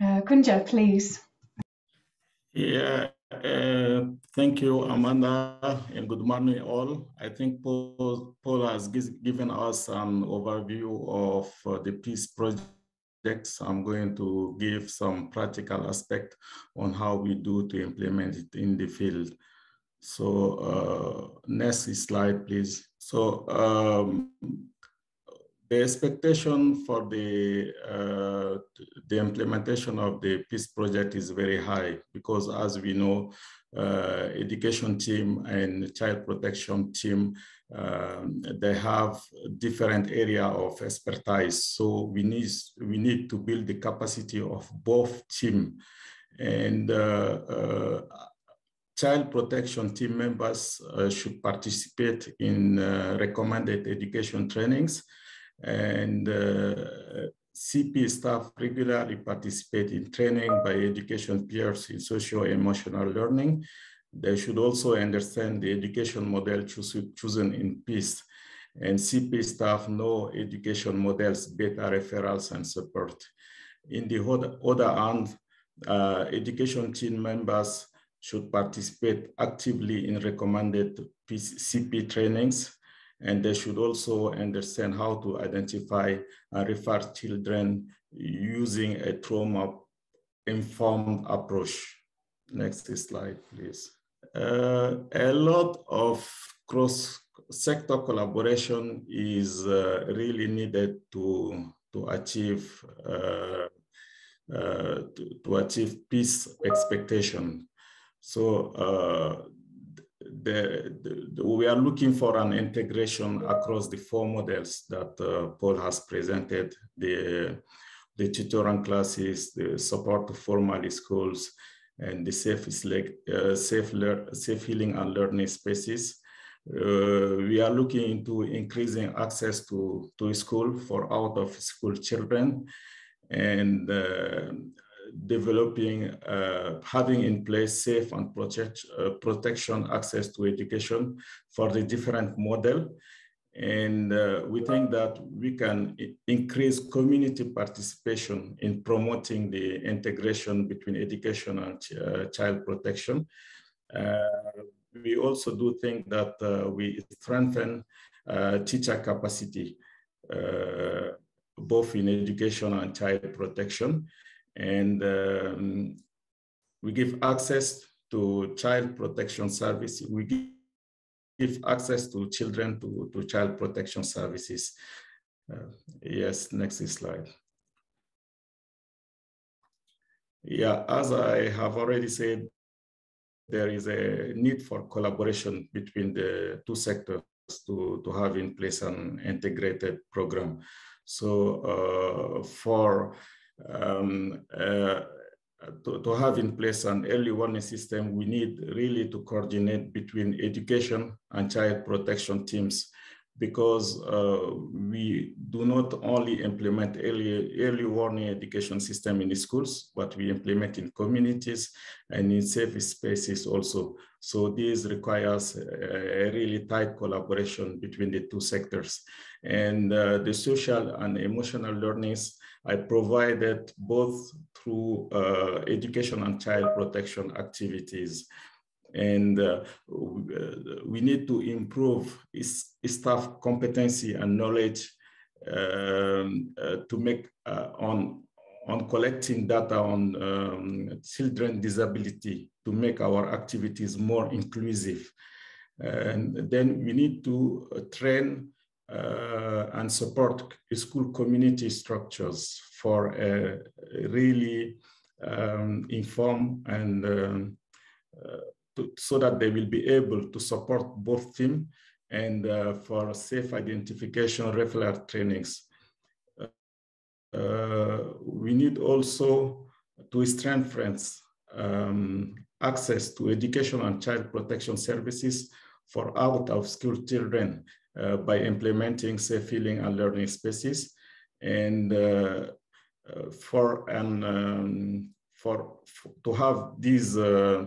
Uh, Kunja, please. Yeah, uh, thank you, Amanda, and good morning all. I think Paul, Paul has given us an overview of uh, the PRIEES projects. I'm going to give some practical aspect on how we do to implement it in the field. So uh, next slide, please. So um, the expectation for the, uh, the implementation of the PRIEES project is very high because, as we know, uh, education team and child protection team, um, they have different area of expertise. So we need, we need to build the capacity of both team. And uh, uh, Child protection team members uh, should participate in uh, recommended education trainings, and uh, C P staff regularly participate in training by education peers in socio-emotional learning. They should also understand the education model chosen in PRIEES, and C P staff know education models, better referrals and support. In the other hand, uh, education team members should participate actively in recommended C P trainings, and they should also understand how to identify and refer children using a trauma-informed approach. Next slide, please. Uh, a lot of cross-sector collaboration is uh, really needed to, to achieve uh, uh, to, to achieve PRIEES expectation. So uh, the, the, the, we are looking for an integration across the four models that uh, Paul has presented: the, the tutoring classes, the support to formal schools, and the safe, uh, safe, safe healing and learning spaces. Uh, we are looking into increasing access to, to school for out-of-school children, and uh, developing, uh, having in place safe and protect, uh, protection access to education for the different model. And uh, we think that we can increase community participation in promoting the integration between education and uh, child protection. Uh, we also do think that uh, we strengthen uh, teacher capacity, uh, both in education and child protection. And um, we give access to child protection services. We give access to children to, to child protection services. Uh, yes, next slide. Yeah, as I have already said, there is a need for collaboration between the two sectors to, to have in place an integrated program. So uh, for Um, uh, to, to have in place an early warning system, we need really to coordinate between education and child protection teams, because uh, we do not only implement early, early warning education system in the schools, but we implement in communities and in safe spaces also. So this requires a really tight collaboration between the two sectors. And uh, the social and emotional learnings I provided both through uh, education and child protection activities. And uh, we need to improve staff competency and knowledge um, uh, to make uh, on, on collecting data on um, children disability to make our activities more inclusive. And then we need to train uh, and support school community structures for a really um, inform and um, uh, to, so that they will be able to support both team and uh, for safe identification regular trainings. Uh, we need also to strengthen um, access to education and child protection services for out-of-school children uh, by implementing safe healing and learning spaces, and uh, uh, for an um, for, for to have these uh,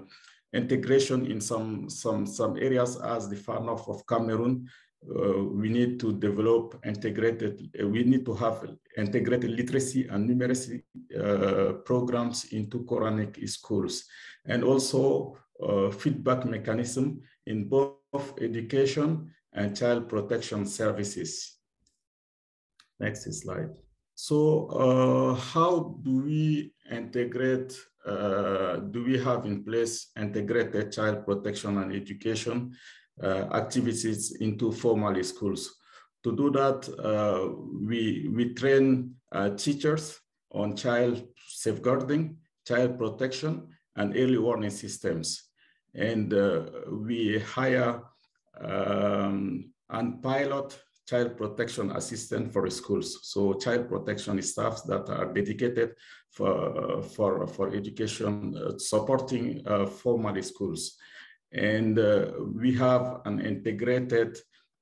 integration in some some some areas as the far north of Cameroon. Uh, we need to develop integrated. Uh, we need to have integrated literacy and numeracy uh, programs into Quranic schools, and also uh, feedback mechanism in both education and child protection services. Next slide. So, uh, how do we integrate? Uh, do we have in place integrated child protection and education Uh, activities into formal schools? To do that, uh, we, we train uh, teachers on child safeguarding, child protection, and early warning systems. And uh, we hire um, and pilot child protection assistant for schools. So child protection staffs that are dedicated for, for, for education, uh, supporting uh, formal schools. And uh, we have an integrated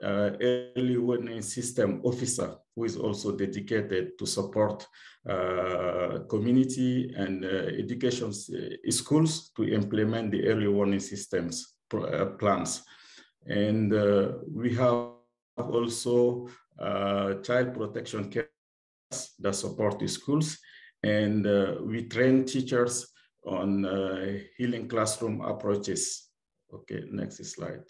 uh, early warning system officer who is also dedicated to support uh, community and uh, education schools to implement the early warning systems plans. And uh, we have also uh, child protection care that support the schools. And uh, we train teachers on uh, healing classroom approaches. Okay, next slide.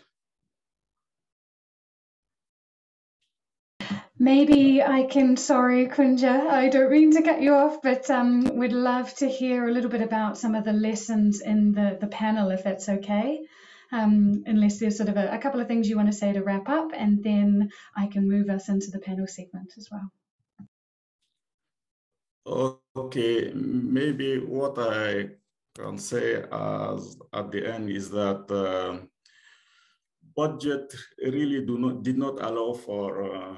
Maybe I can, sorry, Kunja, I don't mean to cut you off, but um, we'd love to hear a little bit about some of the lessons in the, the panel, if that's okay. Um, unless there's sort of a, a couple of things you want to say to wrap up, and then I can move us into the panel segment as well. Okay, maybe what I can say as at the end is that uh, budget really do not did not allow for uh,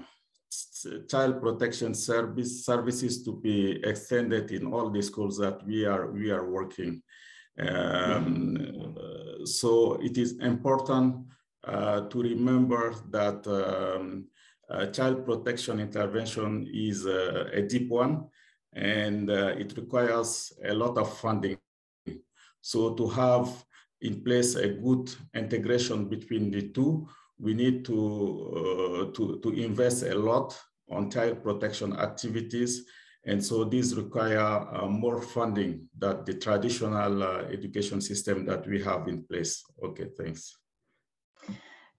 child protection service services to be extended in all the schools that we are we are working. Um, so it is important uh, to remember that um, uh, child protection intervention is uh, a deep one, and uh, it requires a lot of funding. So to have in place a good integration between the two, we need to, uh, to, to invest a lot on child protection activities. And so these require uh, more funding than the traditional uh, education system that we have in place. Okay, thanks.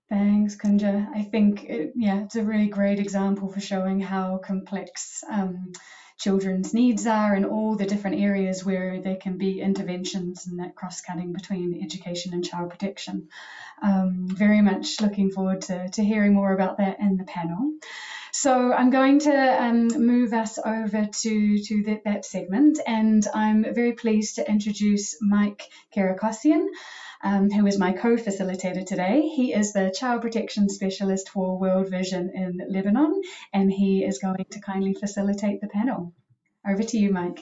Thanks, Kunja. I think, it, yeah, it's a really great example for showing how complex um, children's needs are and all the different areas where there can be interventions, and that cross-cutting between education and child protection. Um, very much looking forward to, to hearing more about that in the panel. So I'm going to um, move us over to, to the, that segment, and I'm very pleased to introduce Mike Kirakossian, Um, who is my co-facilitator today. He is the Child Protection Specialist for World Vision in Lebanon, and he is going to kindly facilitate the panel. Over to you, Mike.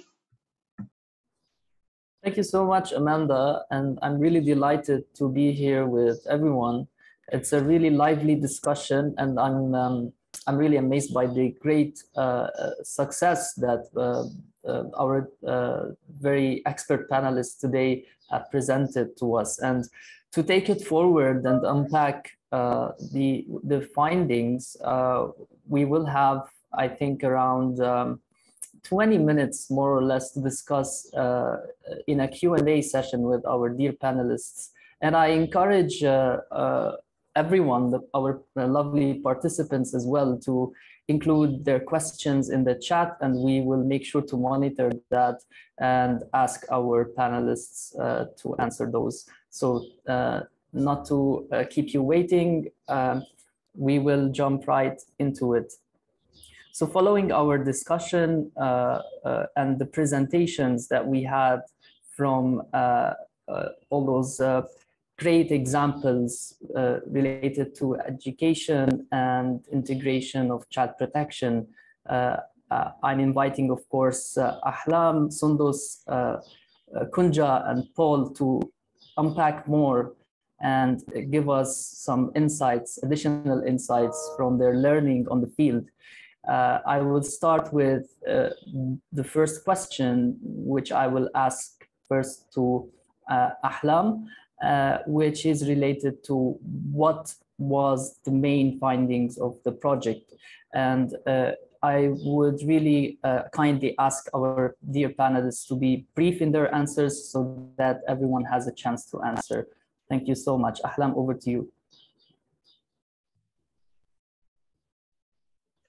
Thank you so much, Amanda, and I'm really delighted to be here with everyone. It's a really lively discussion, and I'm, um, I'm really amazed by the great uh, success that uh, Uh, our uh, very expert panelists today have presented to us. And to take it forward and unpack uh, the, the findings, uh, we will have, I think, around um, twenty minutes more or less to discuss uh, in a Q and A session with our dear panelists. And I encourage uh, uh, everyone, the, our lovely participants as well, to include their questions in the chat, and we will make sure to monitor that and ask our panelists uh, to answer those. So uh, not to uh, keep you waiting, uh, we will jump right into it. So following our discussion uh, uh, and the presentations that we had from uh, uh, all those uh, great examples uh, related to education and integration of child protection, uh, uh, I'm inviting, of course, uh, Ahlam, Sundus, uh, uh, Kunja, and Paul to unpack more and give us some insights, additional insights from their learning on the field. Uh, I will start with uh, the first question, which I will ask first to uh, Ahlam, uh, which is related to what was the main findings of the project. And uh, I would really uh, kindly ask our dear panelists to be brief in their answers so that everyone has a chance to answer. Thank you so much. Ahlam, over to you.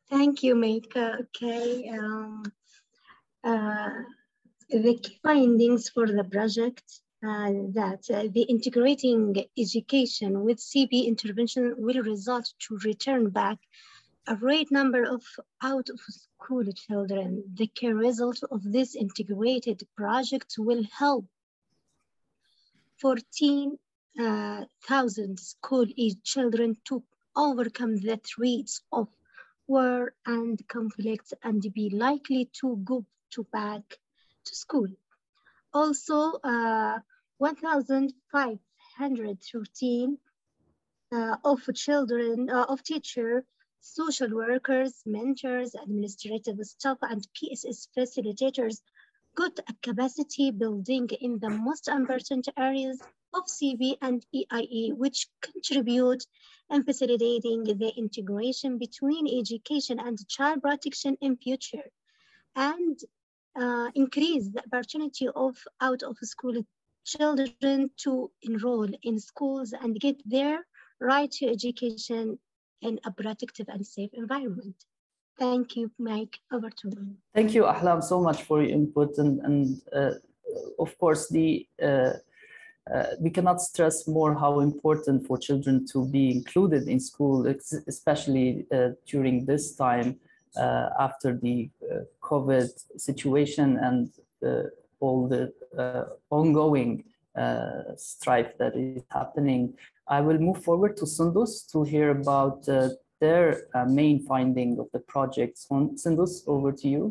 Thank you, Maika. Okay. Um, uh, the key findings for the project uh, that uh, the integrating education with C B intervention will result to return back a great number of out of school children. The key result of this integrated project will help fourteen thousand school-aged children to overcome the threats of war and conflict and be likely to go to back to school. Also, uh, one thousand five hundred thirteen uh, of children, uh, of teachers, social workers, mentors, administrative staff, and P S S facilitators got a capacity building in the most important areas of C B and E I E, which contribute and facilitating the integration between education and child protection in future, and uh, increase the opportunity of out-of-school children to enroll in schools and get their right to education in a protective and safe environment. Thank you, Mike. Over to you. Thank you, Ahlam, so much for your input, and, and uh, of course, the uh, Uh, we cannot stress more how important for children to be included in school, especially uh, during this time uh, after the uh, COVID situation and uh, all the uh, ongoing uh, strife that is happening. I will move forward to Sundus to hear about uh, their uh, main finding of the project. Sundus, over to you.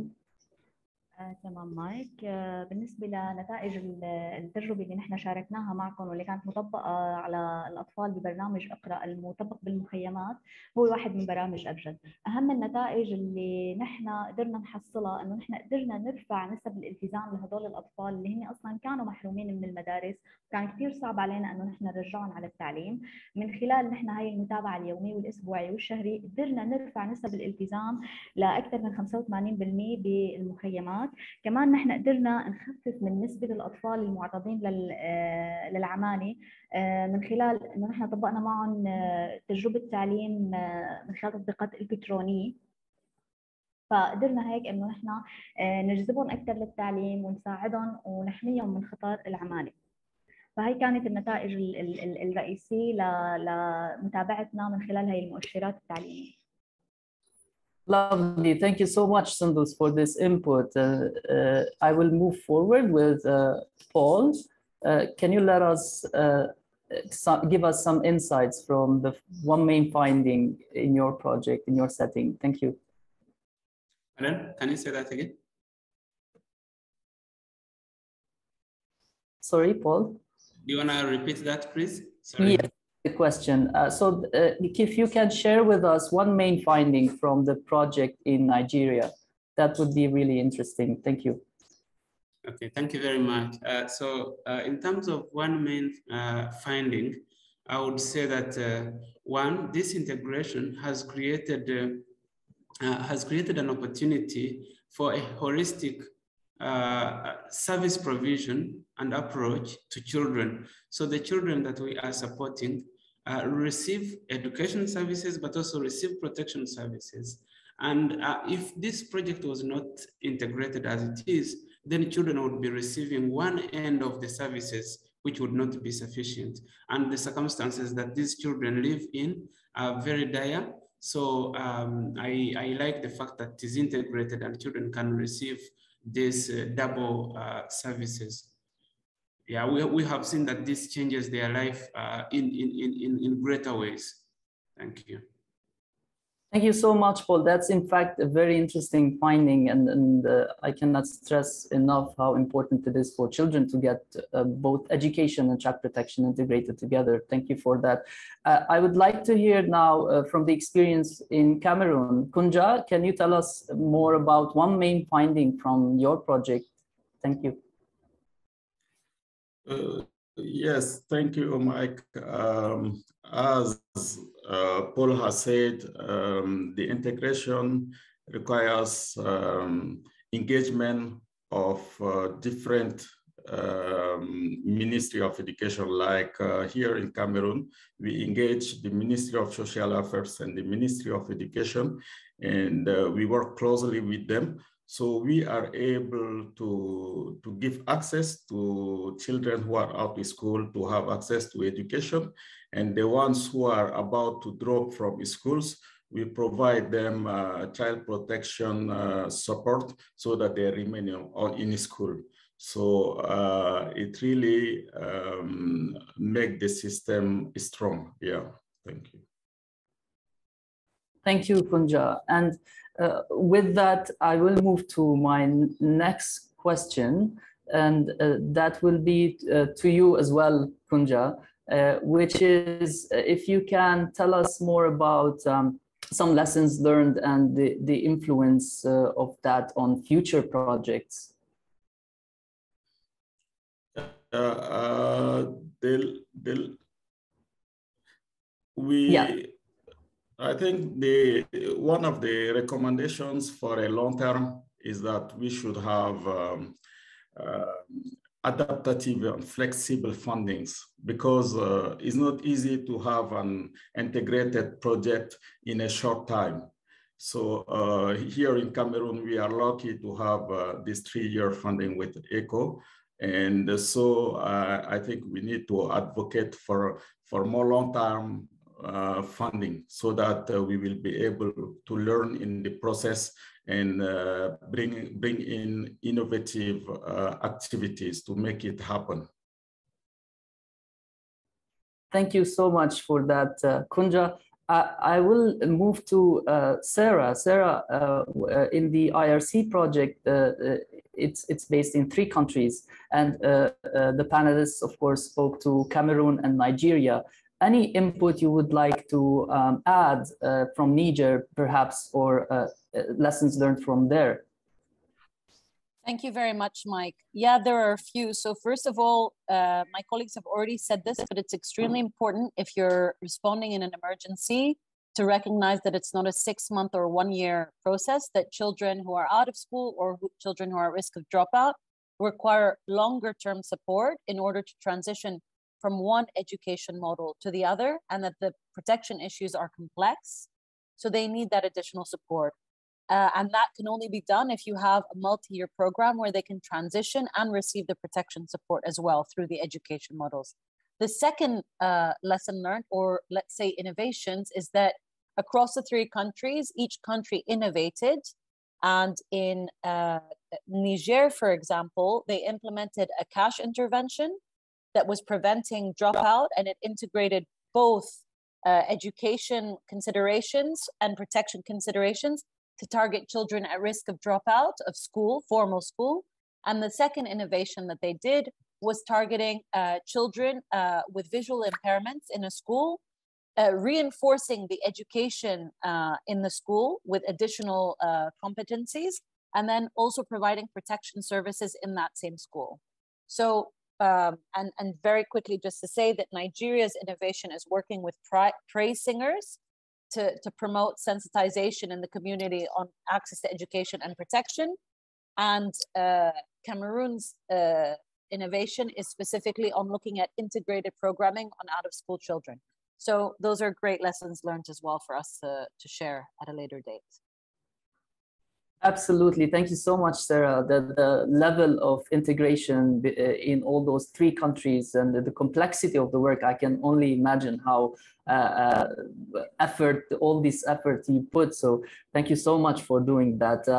تمام مايك. بالنسبة لنتائج التجربة اللي نحن شاركناها معكم واللي كانت مطبقة على الأطفال ببرنامج اقرأ المطبق بالمخيمات، هو واحد من برامج أبجد. أهم النتائج اللي نحن قدرنا نحصلها إنه نحن قدرنا نرفع نسب الالتزام لهدول الأطفال اللي هن أصلاً كانوا محرومين من المدارس، وكان كثير صعب علينا إنه نحن نرجعهم على التعليم. من خلال نحن هاي المتابعة اليومية والأسبوعية والشهرية قدرنا نرفع نسب الالتزام لأكثر من خمسة وثمانين بالمئة بالمخيمات. كمان نحن قدرنا نخفف من نسبة الأطفال المعرضين للعمالة من خلال إنه نحن طبقنا معهم تجربة تعليم من خلال تطبيقات إلكترونية، فقدرنا هيك إنه نحن نجذبهم أكثر للتعليم ونساعدهم ونحميهم من خطر العمالة. فهي كانت النتائج الرئيسية لمتابعتنا من خلال هاي المؤشرات التعليمية. Lovely. Thank you so much, Sundus, for this input. Uh, uh, I will move forward with uh, Paul. Uh, can you let us uh, some, give us some insights from the one main finding in your project, in your setting? Thank you. Alan, can you say that again? Sorry, Paul. Do you want to repeat that, please? Sorry. Yeah. The question. Uh, so, uh, if you can share with us one main finding from the project in Nigeria, that would be really interesting. Thank you. Okay, thank you very much. Uh, so, uh, in terms of one main uh, finding, I would say that uh, one, this integration has created uh, uh, has created an opportunity for a holistic uh, service provision and approach to children. So the children that we are supporting uh, receive education services, but also receive protection services. And uh, if this project was not integrated as it is, then children would be receiving one end of the services, which would not be sufficient. And the circumstances that these children live in are very dire. So um, I, I like the fact that it is integrated and children can receive these uh, double uh, services. Yeah, we, we have seen that this changes their life uh, in, in, in, in greater ways. Thank you. Thank you so much, Paul. That's in fact a very interesting finding, and, and uh, I cannot stress enough how important it is for children to get uh, both education and child protection integrated together. Thank you for that. Uh, I would like to hear now uh, from the experience in Cameroon. Kunja, can you tell us more about one main finding from your project? Thank you. Uh, yes, thank you, Mike. Um, As uh, Paul has said, um, the integration requires um, engagement of uh, different um, Ministry of Education. Like uh, here in Cameroon, we engage the Ministry of Social Affairs and the Ministry of Education, and uh, we work closely with them. So we are able to, to give access to children who are out of school to have access to education. And the ones who are about to drop from schools, we provide them uh, child protection uh, support so that they remain in, in school. So uh, it really um, makes the system strong. Yeah, thank you. Thank you, Kunja. And uh, with that, I will move to my next question, and uh, that will be uh, to you as well, Kunja, uh, which is if you can tell us more about um, some lessons learned and the, the influence uh, of that on future projects. Uh, uh, they'll, they'll... We... Yeah. I think the one of the recommendations for a long term is that we should have um, uh, adaptive and flexible fundings, because uh, it's not easy to have an integrated project in a short time. So uh, here in Cameroon, we are lucky to have uh, this three-year funding with ECHO. And so uh, I think we need to advocate for, for more long-term Uh, funding, so that uh, we will be able to learn in the process and uh, bring, bring in innovative uh, activities to make it happen. Thank you so much for that, uh, Kunja. I, I will move to uh, Sara. Sara, uh, in the I R C project, uh, it's, it's based in three countries, and uh, uh, the panelists, of course, spoke to Cameroon and Nigeria. Any input you would like to um, add uh, from Niger, perhaps, or uh, lessons learned from there? Thank you very much, Mike. Yeah, there are a few. So first of all, uh, my colleagues have already said this, but it's extremely important if you're responding in an emergency to recognize that it's not a six-month or one-year process, that children who are out of school or who, children who are at risk of dropout require longer-term support in order to transition from one education model to the other, and that the protection issues are complex. So they need that additional support. Uh, and that can only be done if you have a multi-year program where they can transition and receive the protection support as well through the education models. The second uh, lesson learned, or let's say innovations, is that across the three countries, each country innovated. And in uh, Niger, for example, they implemented a cash intervention that was preventing dropout, and it integrated both uh, education considerations and protection considerations to target children at risk of dropout of school, formal school. And the second innovation that they did was targeting uh, children uh, with visual impairments in a school, uh, reinforcing the education uh, in the school with additional uh, competencies, and then also providing protection services in that same school. So, Um, and, and very quickly, just to say that Nigeria's innovation is working with PRIEES singers to, to promote sensitization in the community on access to education and protection. And uh, Cameroon's uh, innovation is specifically on looking at integrated programming on out-of-school children. So those are great lessons learned as well for us uh, to share at a later date. Absolutely. Thank you so much, Sara. The, the level of integration in all those three countries and the, the complexity of the work, I can only imagine how uh, uh, effort, all this effort you put. So thank you so much for doing that. Uh,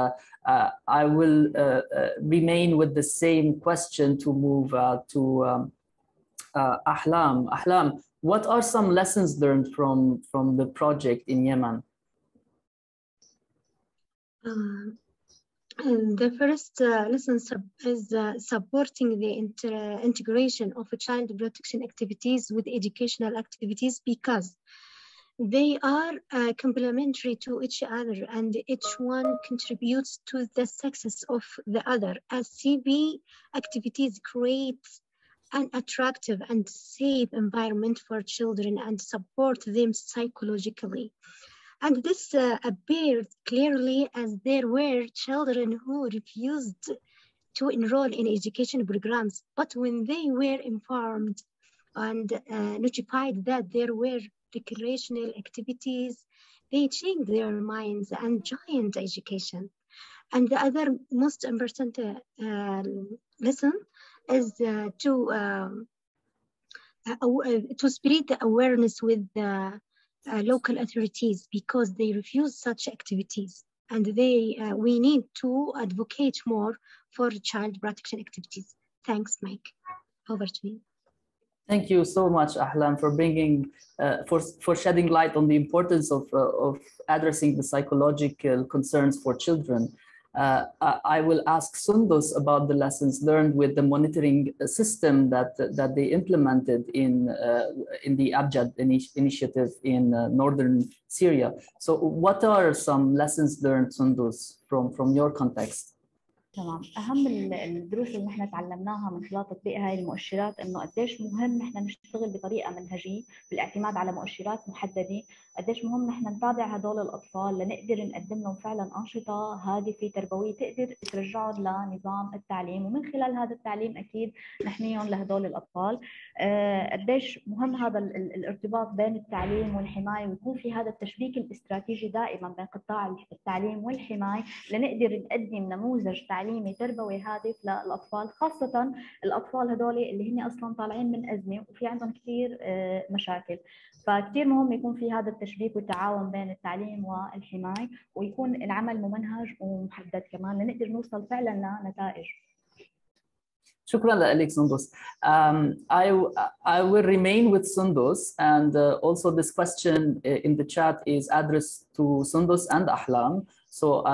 uh, I will uh, uh, remain with the same question to move uh, to um, uh, Ahlam. Ahlam, what are some lessons learned from, from the project in Yemen? Uh, and the first uh, lesson is uh, supporting the inter integration of child protection activities with educational activities, because they are uh, complementary to each other and each one contributes to the success of the other, as C B activities create an attractive and safe environment for children and support them psychologically. And this uh, appeared clearly as there were children who refused to enroll in education programs, but when they were informed and uh, notified that there were recreational activities, they changed their minds and joined education. And the other most important uh, lesson is uh, to, uh, uh, to spread the awareness with the Uh, local authorities, because they refuse such activities, and they uh, we need to advocate more for child protection activities. Thanks, Mike. Over to you. Thank you so much, Ahlam, for bringing uh, for for shedding light on the importance of uh, of addressing the psychological concerns for children. Uh, I will ask Sundus about the lessons learned with the monitoring system that that they implemented in uh, in the Abjad Initiative in uh, northern Syria. So, what are some lessons learned, Sundus, from from your context? تمام. أهم الدروس اللي نحن تعلمناها من خلال تطبيق هاي المؤشرات إنه قديش مهم نحن نشتغل بطريقة منهجية بالاعتماد على مؤشرات محددة، قديش مهم نحن نتابع هدول الأطفال لنقدر نقدم لهم فعلاً أنشطة هادفة تربوية تقدر ترجعهم لنظام التعليم، ومن خلال هذا التعليم أكيد نحميهم لهدول الأطفال. قديش مهم هذا الارتباط بين التعليم والحماية، ويكون في هذا التشبيك الاستراتيجي دائماً بين قطاع التعليم والحماية لنقدر نقدم نموذج تعليم تعليمي تربوي هادف للاطفال، خاصه الاطفال هذول اللي هن اصلا طالعين من ازمه وفي عندهم كثير مشاكل، فكثير مهم يكون في هذا التشبيك والتعاون بين التعليم والحمايه، ويكون العمل ممنهج ومحدد كمان لنقدر نوصل فعلا لنتائج. شكرا لك Sundus. Um, I, I will remain with Sundus, and uh, also this question in the chat is addressed to Sundus and Ahlam. So uh,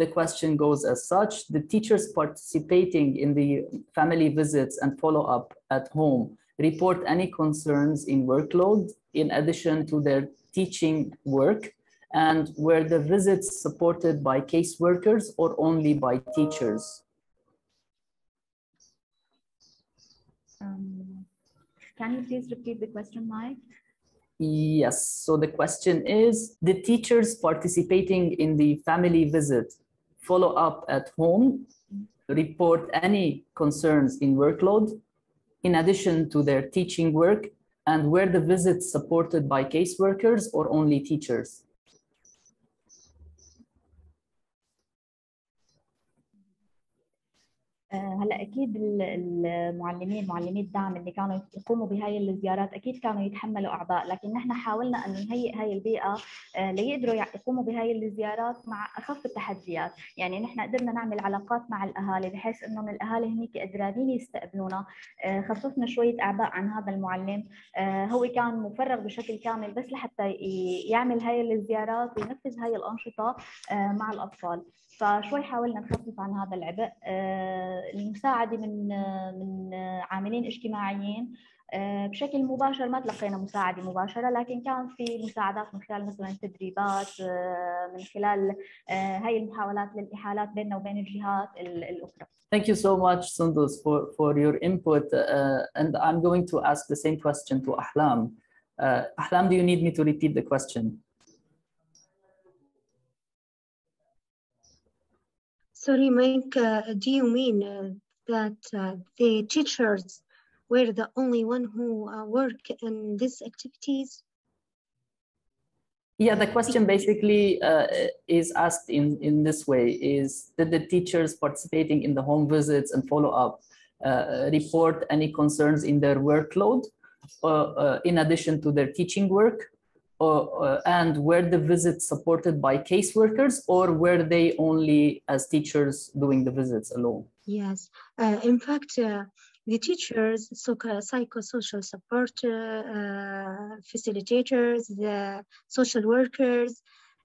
the question goes as such: the teachers participating in the family visits and follow-up at home report any concerns in workload in addition to their teaching work, and were the visits supported by caseworkers or only by teachers? Um, can you please repeat the question, Mike? Yes, so the question is, the teachers participating in the family visit follow-up at home report any concerns in workload in addition to their teaching work, and were the visits supported by caseworkers or only teachers? هلا اكيد المعلمين معلمين الدعم اللي كانوا يقوموا بهاي الزيارات اكيد كانوا يتحملوا اعباء، لكن نحن حاولنا انه نهيئ هاي البيئه ليقدروا يقوموا بهاي الزيارات مع اخف التحديات، يعني نحن قدرنا نعمل علاقات مع الاهالي بحيث انه الاهالي هنيك قادرين يستقبلونا، خففنا شويه اعباء عن هذا المعلم، هو كان مفرغ بشكل كامل بس لحتى يعمل هاي الزيارات وينفذ هاي الانشطه مع الاطفال، فشوي حاولنا نخفف عن هذا العبء. المساعده من من عاملين اجتماعيين بشكل مباشر ما تلقينا مساعده مباشره، لكن كان في مساعدات من خلال مثلا تدريبات، من خلال هاي المحاولات للاحالات بيننا وبين الجهات الاخرى. Thank you so much, Sundus, for for your input, uh, and I'm going to ask the same question to Ahlam. Uh, Ahlam, do you need me to repeat the question? Sorry, Mike, uh, do you mean uh, that uh, the teachers were the only one who uh, work in these activities? Yeah, the question basically uh, is asked in, in this way, is did the teachers participating in the home visits and follow-up uh, report any concerns in their workload uh, uh, in addition to their teaching work? Or, uh, and were the visits supported by caseworkers, or were they only as teachers doing the visits alone? Yes, uh, in fact, uh, the teachers, so psychosocial support uh, uh, facilitators, the social workers,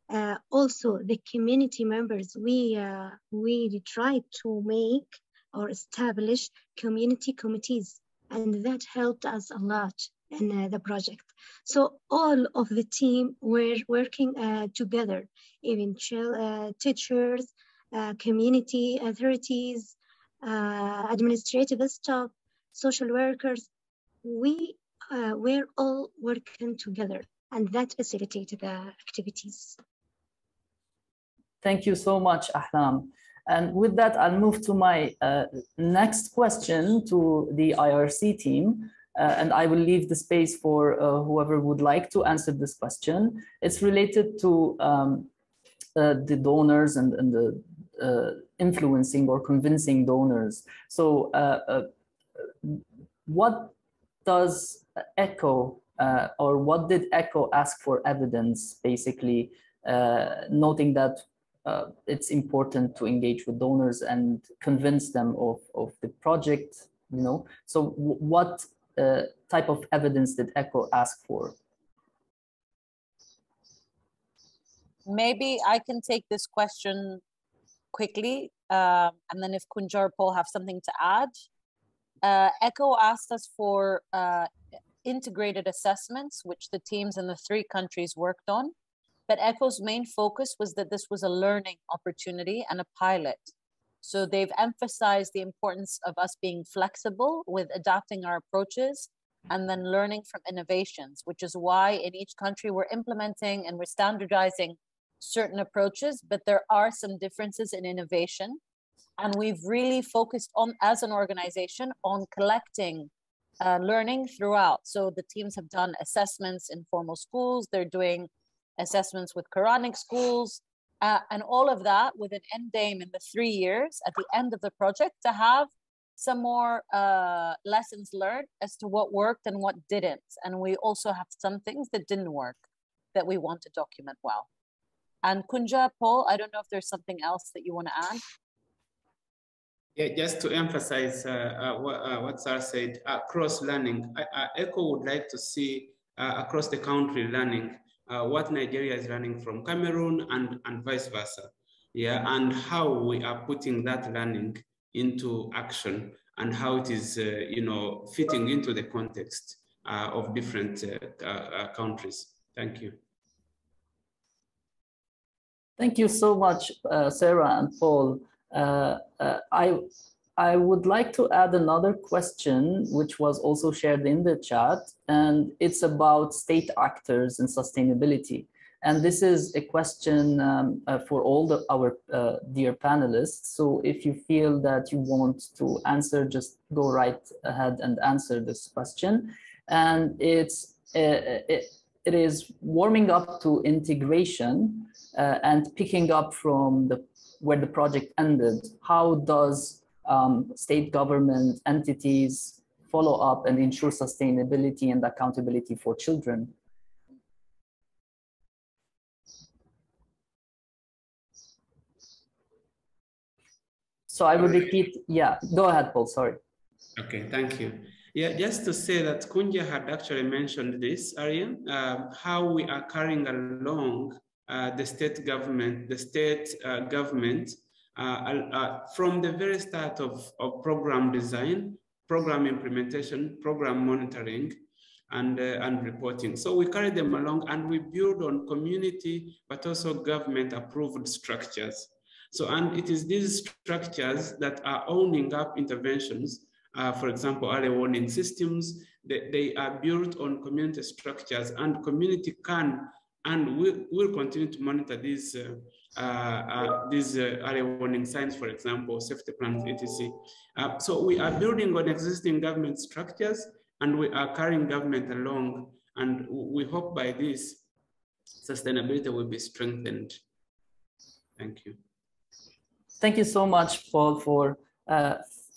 uh, also the community members. We uh, we tried to make or establish community committees, and that helped us a lot in uh, the project. So all of the team were working uh, together, even uh, teachers, uh, community authorities, Uh, administrative staff, social workers. We uh, were all working together, and that facilitated the activities. Thank you so much, Ahlam. And with that, I'll move to my uh, next question to the I R C team, uh, and I will leave the space for uh, whoever would like to answer this question. It's related to um, uh, the donors and, and the Uh, influencing or convincing donors. So uh, uh, what does ECHO uh, or what did ECHO ask for evidence, basically uh, noting that uh, it's important to engage with donors and convince them of, of the project, you know? So what uh, type of evidence did ECHO ask for? Maybe I can take this question quickly, uh, and then if Kunja or Paul have something to add. Uh, ECHO asked us for uh, integrated assessments, which the teams in the three countries worked on, but ECHO's main focus was that this was a learning opportunity and a pilot. So they've emphasized the importance of us being flexible with adapting our approaches and then learning from innovations, which is why in each country we're implementing and we're standardizing certain approaches, but there are some differences in innovation. And we've really focused on, as an organization, on collecting uh, learning throughout. So the teams have done assessments in formal schools, they're doing assessments with Quranic schools, uh, and all of that with an end game in the three years at the end of the project to have some more uh, lessons learned as to what worked and what didn't. And we also have some things that didn't work that we want to document well. And Kunja, Paul, I don't know if there's something else that you want to add. Yeah, just to emphasize uh, uh, what, uh, what Sara said, uh, cross-learning. Uh, ECHO would like to see uh, across the country learning, uh, what Nigeria is learning from Cameroon and, and vice versa. Yeah, and how we are putting that learning into action and how it is, uh, you know, fitting into the context uh, of different uh, uh, countries. Thank you. Thank you so much, uh, Sarah and Paul. Uh, uh, I, I would like to add another question, which was also shared in the chat, and it's about state actors and sustainability. And this is a question um, uh, for all the, our uh, dear panelists. So if you feel that you want to answer, just go right ahead and answer this question. And it's, uh, it, it is warming up to integration. Uh, and picking up from the, where the project ended, how does um, state government entities follow up and ensure sustainability and accountability for children? So I would repeat, yeah, go ahead, Paul, sorry. Okay, thank you. Yeah, just to say that Kunja had actually mentioned this, Aryan, uh, how we are carrying along Uh, the state government, the state uh, government uh, uh, from the very start of, of program design, program implementation, program monitoring, and, uh, and reporting. So we carry them along and we build on community, but also government approved structures. So, and it is these structures that are owning up interventions. Uh, for example, early warning systems, they, they are built on community structures, and community can and we will continue to monitor these uh, uh, uh, these uh, early warning signs, for example, safety plans, et cetera. Uh, so we are building on existing government structures, and we are carrying government along. And we hope by this, sustainability will be strengthened. Thank you. Thank you so much, Paul, for uh,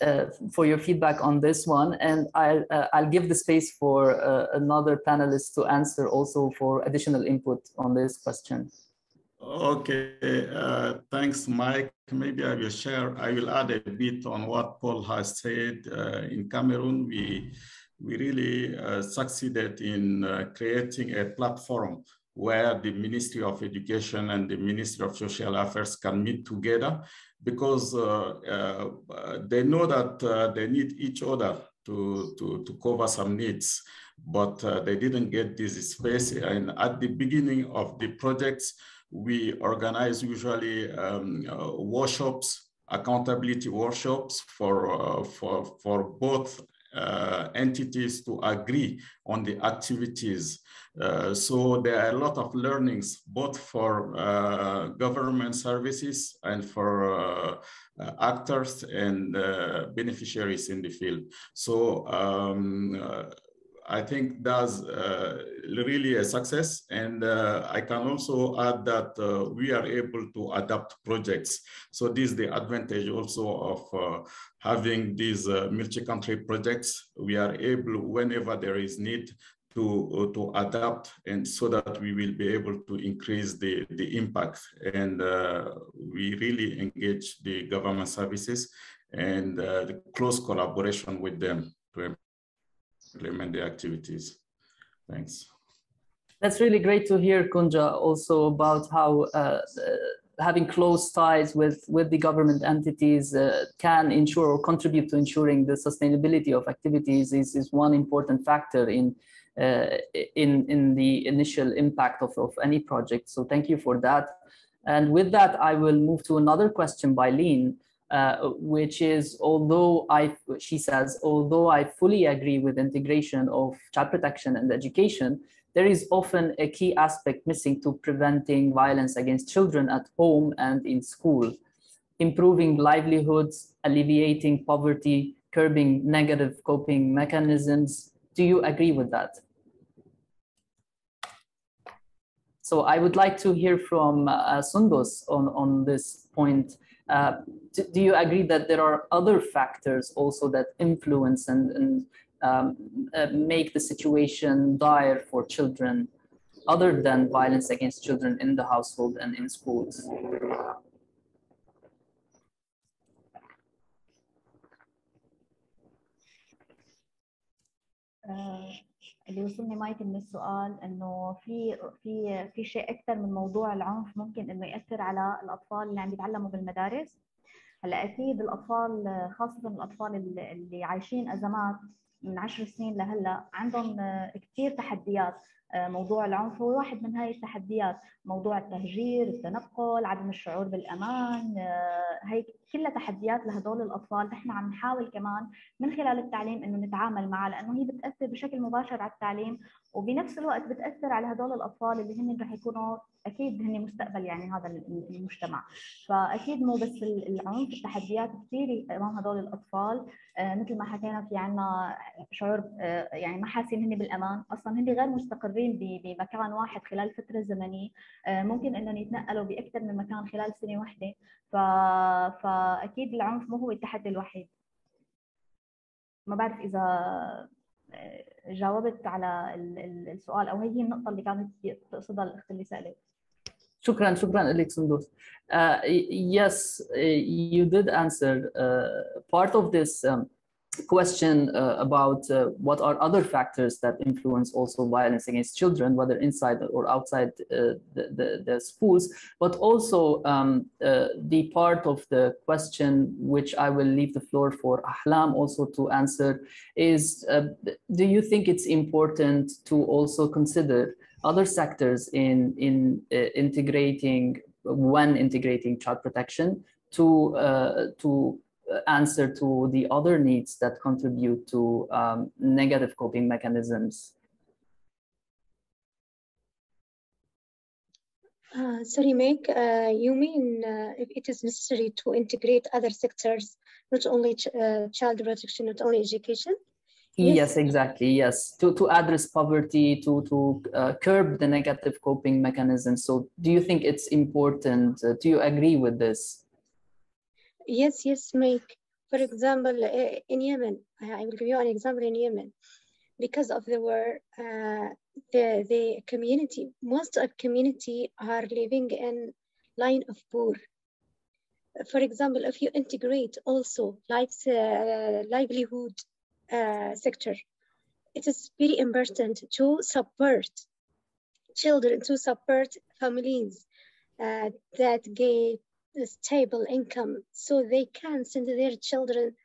uh, for your feedback on this one. And I'll, uh, I'll give the space for uh, another panelist to answer also for additional input on this question. Okay, uh, thanks, Mike. Maybe I will share, I will add a bit on what Paul has said. Uh, in Cameroon, we, we really uh, succeeded in uh, creating a platform where the Ministry of Education and the Ministry of Social Affairs can meet together, because uh, uh, they know that uh, they need each other to, to, to cover some needs, but uh, they didn't get this space. And at the beginning of the projects, we organize usually um, uh, workshops, accountability workshops for, uh, for, for both Uh, entities to agree on the activities. Uh, so there are a lot of learnings, both for uh, government services and for uh, actors and uh, beneficiaries in the field. So um, uh, I think that's uh, really a success. And uh, I can also add that uh, we are able to adapt projects. So this is the advantage also of uh, having these uh, multi-country projects. We are able, whenever there is need, to, uh, to adapt, and so that we will be able to increase the, the impact. And uh, we really engage the government services and uh, the close collaboration with them to implement the activities. Thanks. That's really great to hear, Kunja, also about how uh, having close ties with, with the government entities uh, can ensure or contribute to ensuring the sustainability of activities is, is one important factor in, uh, in, in the initial impact of, of any project. So thank you for that. And with that, I will move to another question by Lynn. Uh, which is, although I, she says, although I fully agree with integration of child protection and education, there is often a key aspect missing to preventing violence against children at home and in school. Improving livelihoods, alleviating poverty, curbing negative coping mechanisms. Do you agree with that? So I would like to hear from uh, Sundus on, on this point. Uh, do, do you agree that there are other factors also that influence and, and um, uh, make the situation dire for children, other than violence against children in the household and in schools? Uh. اللي يوصلني مايكل من السؤال انه في في في شيء اكثر من موضوع العنف ممكن انه ياثر على الاطفال اللي عم يتعلموا بالمدارس. هلا اكيد الاطفال، خاصه الاطفال اللي عايشين ازمات من عشر سنين لهلا، عندهم كثير تحديات. موضوع العنف هو واحد من هاي التحديات، موضوع التهجير، التنقل، عدم الشعور بالامان، هي كلها تحديات لهدول الاطفال. نحن عم نحاول كمان من خلال التعليم انه نتعامل معها، لانه هي بتاثر بشكل مباشر على التعليم، وبنفس الوقت بتاثر على هدول الاطفال اللي هن رح يكونوا اكيد هن مستقبل يعني هذا المجتمع. فاكيد مو بس العنف، التحديات كثير امام هدول الاطفال. مثل ما حكينا في عنا شعور يعني ما حاسين هن بالامان، اصلا هن غير مستقرين بمكان واحد خلال فترة زمنية، ممكن انهم يتنقلوا باكثر من مكان خلال سنة واحدة. ف... فاكيد العنف مو هو التحدي الوحيد. ما بعرف اذا جاوبت على السؤال او هي النقطة اللي كانت تقصدها الاخت اللي سألت. Shukran, shukran, Alex Sundus. Uh, yes, you did answer uh, part of this um, question uh, about uh, what are other factors that influence also violence against children, whether inside or outside uh, the, the, the schools, but also um, uh, the part of the question which I will leave the floor for Ahlam also to answer is, uh, do you think it's important to also consider other sectors in, in uh, integrating, when integrating child protection to, uh, to answer to the other needs that contribute to um, negative coping mechanisms? Uh, sorry, Mike, uh, you mean uh, if it is necessary to integrate other sectors, not only ch uh, child protection, not only education? Yes, yes exactly. Yes, to, to address poverty, to, to uh, curb the negative coping mechanisms. So do you think it's important? Uh, do you agree with this? Yes, yes, Mike. For example, uh, in Yemen, I will give you an example in Yemen. Because of the war, uh, the, the community, most of community are living in line of poor. For example, if you integrate also life's, uh, livelihood uh, sector, it is very important to support children, to support families uh, that get a stable income so they can send their children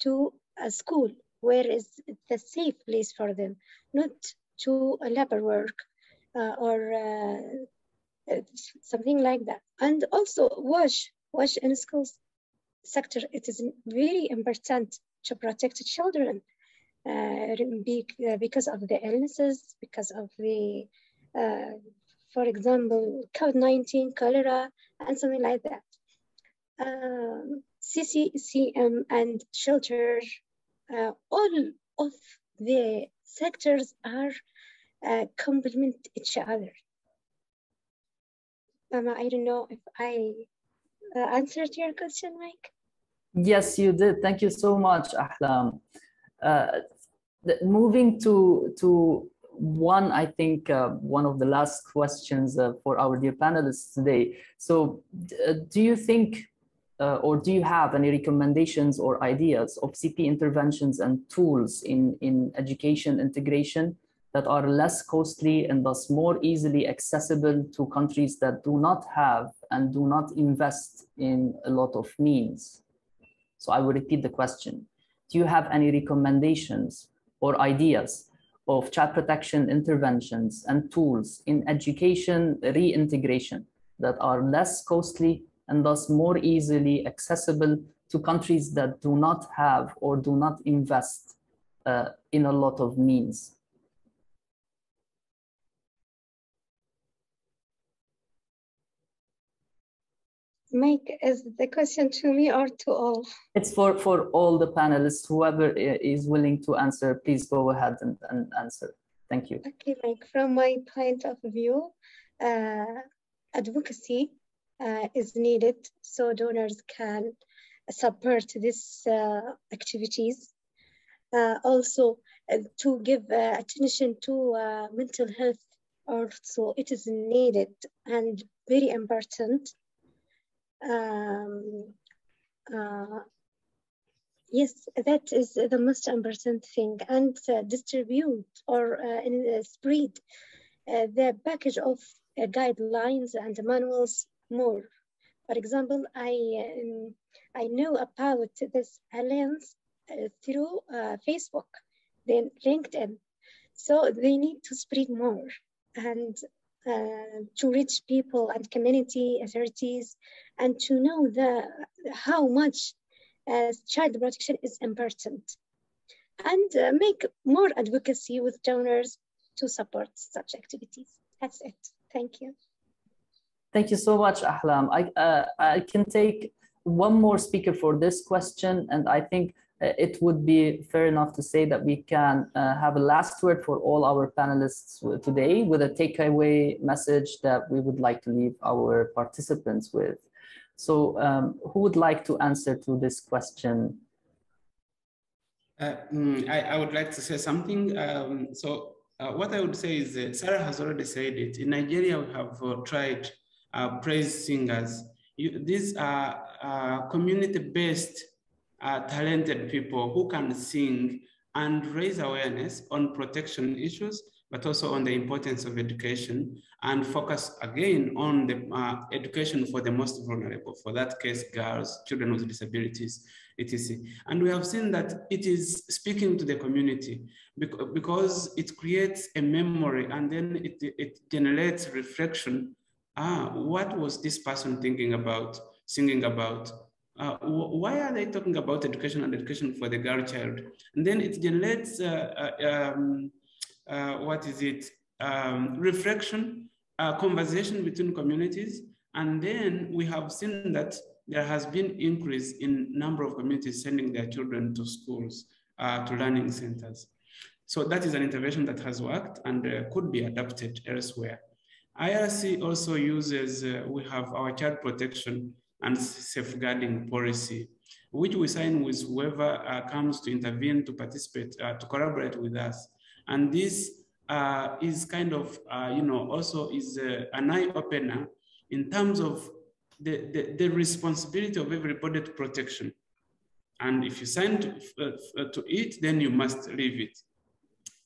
to a school. Where is the safe place for them, not to a labor work uh, or uh, something like that. And also wash, wash in schools sector. It is very important to protect children uh, because of the illnesses, because of the, uh, for example, COVID nineteen, cholera, and something like that. Um, C C C M and shelter, Uh, all of the sectors are uh, complement each other. Um, I don't know if I uh, answered your question, Mike. Yes, you did. Thank you so much, Ahlam. Uh, moving to to one, I think uh, one of the last questions uh, for our dear panelists today. So, uh, do you think? Uh, or do you have any recommendations or ideas of C P interventions and tools in, in education integration that are less costly and thus more easily accessible to countries that do not have and do not invest in a lot of means? So I will repeat the question. Do you have any recommendations or ideas of child protection interventions and tools in education reintegration that are less costly and thus more easily accessible to countries that do not have or do not invest uh, in a lot of means? Mike, is the question to me or to all? It's for, for all the panelists. Whoever is willing to answer, please go ahead and, and answer. Thank you. Okay, Mike, from my point of view, uh, advocacy Uh, is needed so donors can support these uh, activities. Uh, also, uh, to give uh, attention to uh, mental health, also it is needed and very important. Um, uh, yes, that is the most important thing. And uh, distribute or uh, in, uh, spread uh, the package of uh, guidelines and manuals more. For example, I um, I know about this alliance uh, through uh, Facebook, then LinkedIn. So they need to spread more and uh, to reach people and community authorities and to know the how much uh, child protection is important and uh, make more advocacy with donors to support such activities. That's it. Thank you. Thank you so much, Ahlam. I, uh, I can take one more speaker for this question, and I think it would be fair enough to say that we can uh, have a last word for all our panelists today with a takeaway message that we would like to leave our participants with. So um, who would like to answer to this question? Uh, mm, I, I would like to say something. Um, so uh, what I would say is that Sarah has already said it. In Nigeria, we have uh, tried Uh, praise singers. You, these are uh, community-based, uh, talented people who can sing and raise awareness on protection issues, but also on the importance of education, and focus again on the uh, education for the most vulnerable, for that case, girls, children with disabilities, et cetera. And we have seen that it is speaking to the community because it creates a memory and then it, it generates reflection. Ah, what was this person thinking about, singing about? Uh, why are they talking about education and education for the girl child? And then it generates, uh, uh, um, uh, what is it, um, reflection uh, conversation between communities. And then we have seen that there has been increase in number of communities sending their children to schools, uh, to learning centers. So that is an intervention that has worked and uh, could be adapted elsewhere. I R C also uses, uh, we have our child protection and safeguarding policy, which we sign with whoever uh, comes to intervene, to participate, uh, to collaborate with us. And this uh, is kind of, uh, you know, also is uh, an eye opener in terms of the, the, the responsibility of everybody to protection. And if you sign to, uh, to it, then you must leave it.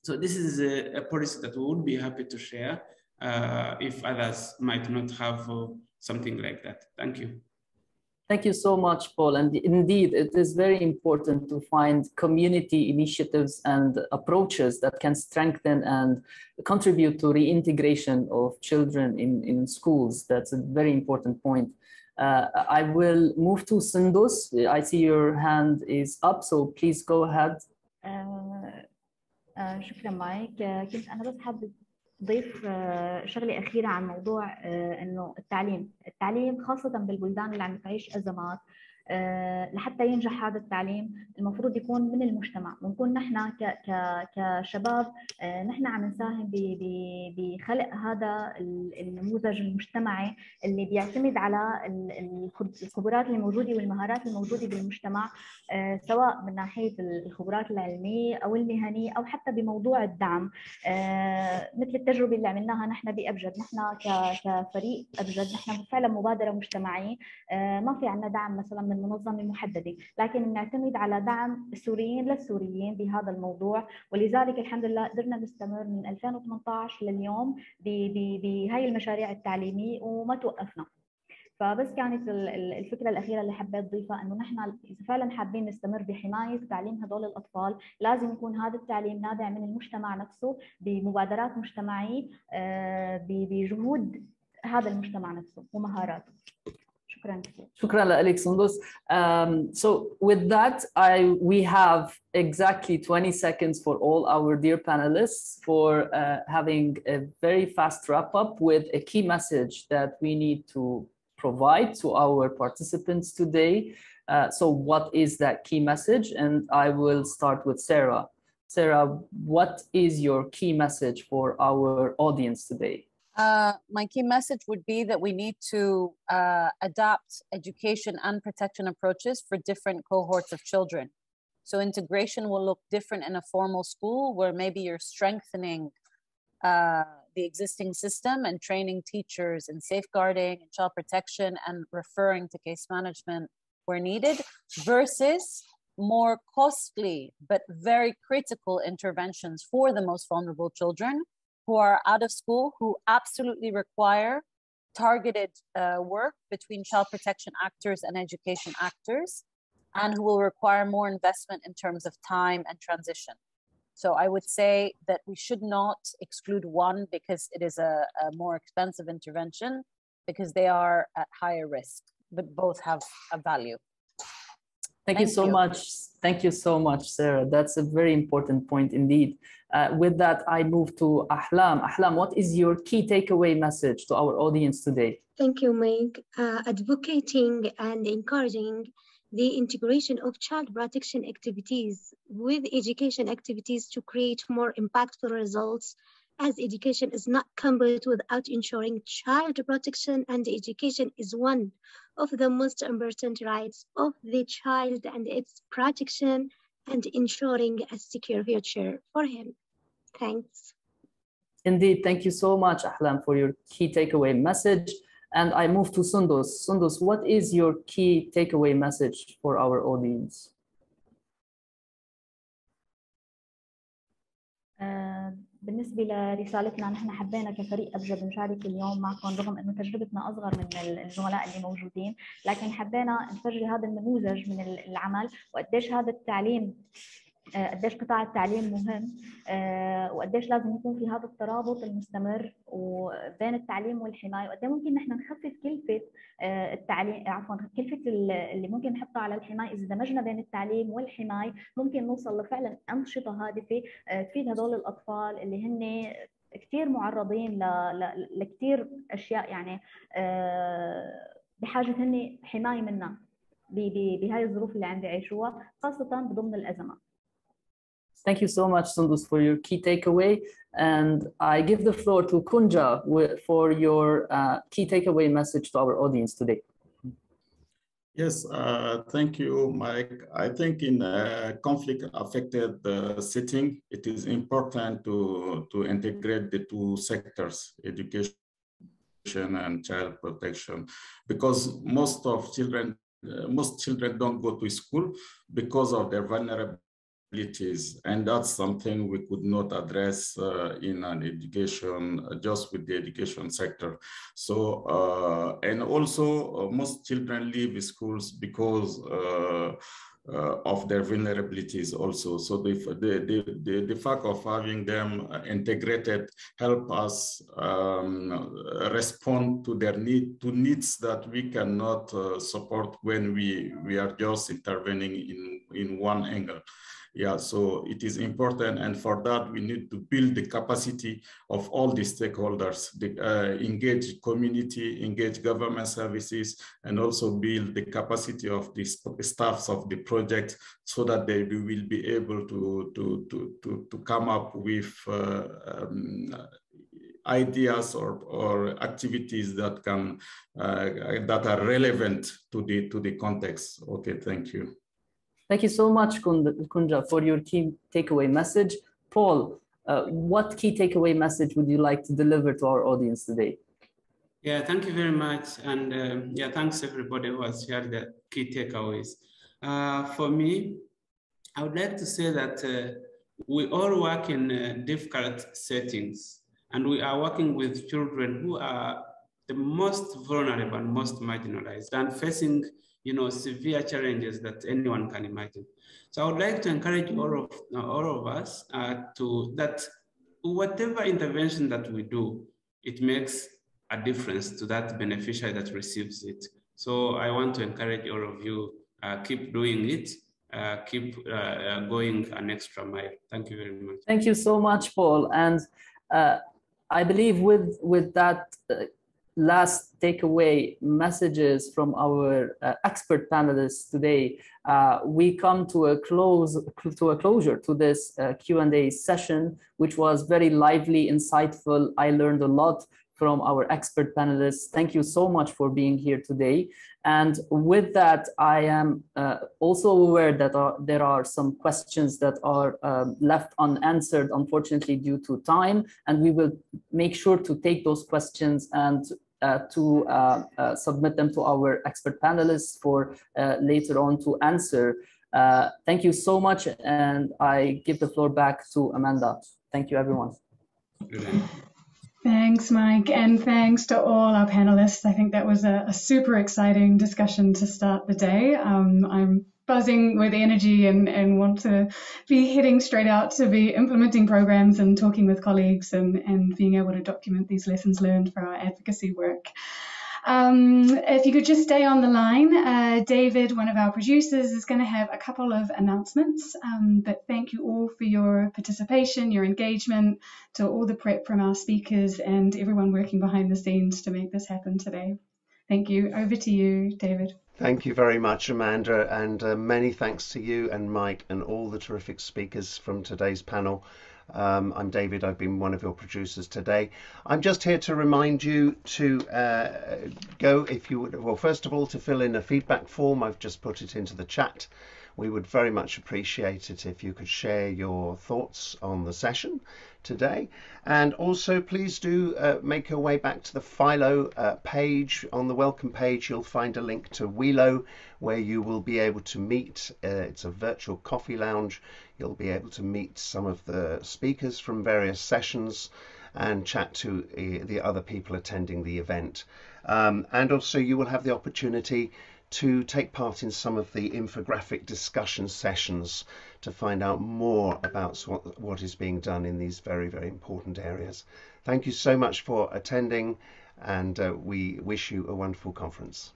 So this is a, a policy that we would be happy to share uh, if others might not have uh, something like that. Thank you. Thank you so much, Paul. And indeed, it is very important to find community initiatives and approaches that can strengthen and contribute to reintegration of children in, in schools. That's a very important point. Uh, I will move to Sundus. I see your hand is up, so please go ahead. شكرا مايك. كنت أنا بس حابة ضيف شغلة أخيرة عن موضوع إنه التعليم، التعليم خاصة بالبلدان اللي عم تعيش أزمات، لحتى ينجح هذا التعليم المفروض يكون من المجتمع، ونكون نحن كشباب نحن عم نساهم بخلق هذا النموذج المجتمعي اللي بيعتمد على الخبرات الموجودة والمهارات الموجودة بالمجتمع، سواء من ناحية الخبرات العلمية أو المهنية أو حتى بموضوع الدعم، مثل التجربة اللي عملناها نحن بأبجد، نحن كفريق أبجد نحن فعلا مبادرة مجتمعية، ما في عندنا دعم مثلا من منظمة محددة، لكن نعتمد على دعم السوريين للسوريين بهذا الموضوع، ولذلك الحمد لله قدرنا نستمر من ألفين وثمانية عشر لليوم بهاي المشاريع التعليمية وما توقفنا. فبس كانت الفكرة الأخيرة اللي حبيت أضيفها إنه نحن إذا فعلا حابين نستمر بحماية وتعليم هدول الأطفال لازم يكون هذا التعليم نابع من المجتمع نفسه بمبادرات مجتمعية بجهود هذا المجتمع نفسه ومهاراته. Shukran la'alik, Sundus. Um, so with that, I, we have exactly twenty seconds for all our dear panelists for uh, having a very fast wrap up with a key message that we need to provide to our participants today. Uh, so what is that key message? And I will start with Sara. Sara, what is your key message for our audience today? Uh, my key message would be that we need to uh, adapt education and protection approaches for different cohorts of children. So integration will look different in a formal school where maybe you're strengthening uh, the existing system and training teachers in safeguarding and child protection and referring to case management where needed, versus more costly but very critical interventions for the most vulnerable children who are out of school, who absolutely require targeted uh, work between child protection actors and education actors, and who will require more investment in terms of time and transition. So I would say that we should not exclude one because it is a, a more expensive intervention, because they are at higher risk, but both have a value. Thank, Thank you so you. much. Thank you so much, Sara. That's a very important point indeed. Uh, with that, I move to Ahlam. Ahlam, what is your key takeaway message to our audience today? Thank you, Mike. Uh, advocating and encouraging the integration of child protection activities with education activities to create more impactful results, as education is not complete without ensuring child protection, and education is one of the most important rights of the child and its protection and ensuring a secure future for him. Thanks. Indeed, thank you so much, Ahlam, for your key takeaway message. And I move to Sundus. Sundus, what is your key takeaway message for our audience? Um. بالنسبة لرسالتنا نحن حبينا كفريق أبجد نشارك اليوم معكم رغم أنه تجربتنا أصغر من الزملاء اللي موجودين، لكن حبينا نفرجي هذا النموذج من العمل وقديش هذا التعليم قديش قطاع التعليم مهم وقديش لازم يكون في هذا الترابط المستمر وبين التعليم والحماية، وقد ممكن نحن نخفف كلفة التعليم عفوا كلفة اللي ممكن نحطها على الحماية. إذا دمجنا بين التعليم والحماية ممكن نوصل لفعلا أنشطة هادفة تفيد هذول الأطفال اللي هن كثير معرضين لكثير اشياء يعني بحاجه هن حمايه منا بهاي الظروف اللي عم بيعيشوها خاصه ضمن الازمه. Thank you so much, Sundus, for your key takeaway. And I give the floor to Kunja for your uh, key takeaway message to our audience today. Yes, uh, thank you, Mike. I think in a conflict-affected uh, setting, it is important to, to integrate the two sectors, education and child protection, because most of children, uh, most children don't go to school because of their vulnerability. And that's something we could not address uh, in an education, uh, just with the education sector. So, uh, and also uh, most children leave schools because uh, uh, of their vulnerabilities also. So the, the, the, the fact of having them integrated help us um, respond to their need, to needs that we cannot uh, support when we, we are just intervening in, in one angle. Yeah, so it is important, and for that we need to build the capacity of all the stakeholders, the, uh, engage community, engage government services, and also build the capacity of the staffs of the project so that they will be able to, to, to, to, to come up with uh, um, ideas or, or activities that can uh, that are relevant to the to the context. Okay, thank you. Thank you so much, Kunja, for your key takeaway message. Paul, uh, what key takeaway message would you like to deliver to our audience today? Yeah, thank you very much. And um, yeah, thanks everybody who has shared the key takeaways. Uh, for me, I would like to say that uh, we all work in uh, difficult settings, and we are working with children who are the most vulnerable and most marginalized and facing you know, severe challenges that anyone can imagine. So I would like to encourage all of, uh, all of us uh, to that whatever intervention that we do, it makes a difference to that beneficiary that receives it. So I want to encourage all of you, uh, keep doing it, uh, keep uh, going an extra mile. Thank you very much. Thank you so much, Paul. And uh, I believe with, with that, uh, last takeaway messages from our uh, expert panelists today, uh, we come to a close to a closure to this uh, Q and A session, which was very lively, insightful. I learned a lot from our expert panelists. Thank you so much for being here today. And with that, I am uh, also aware that uh, there are some questions that are uh, left unanswered, unfortunately, due to time. And we will make sure to take those questions and uh, to uh, uh, submit them to our expert panelists for uh, later on to answer. Uh, thank you so much. And I give the floor back to Amanda. Thank you, everyone. Thanks, Mike, and thanks to all our panelists. I think that was a, a super exciting discussion to start the day. Um, I'm buzzing with energy and, and want to be heading straight out to be implementing programs and talking with colleagues and, and being able to document these lessons learned for our advocacy work. Um, if you could just stay on the line, uh, David, one of our producers, is going to have a couple of announcements, um, but thank you all for your participation, your engagement, to all the prep from our speakers and everyone working behind the scenes to make this happen today. Thank you. Over to you, David. Thank you very much, Amanda, and uh, many thanks to you and Mike and all the terrific speakers from today's panel. Um, I'm David, I've been one of your producers today. I'm just here to remind you to uh, go, if you would, well, first of all, to fill in a feedback form. I've just put it into the chat. We would very much appreciate it if you could share your thoughts on the session today. And also please do uh, make your way back to the Philo uh, page. On the welcome page, you'll find a link to Wheelo, where you will be able to meet. Uh, it's a virtual coffee lounge. You'll be able to meet some of the speakers from various sessions and chat to uh, the other people attending the event. Um, and also you will have the opportunity to take part in some of the infographic discussion sessions to find out more about what, what is being done in these very, very important areas. Thank you so much for attending, and uh, we wish you a wonderful conference.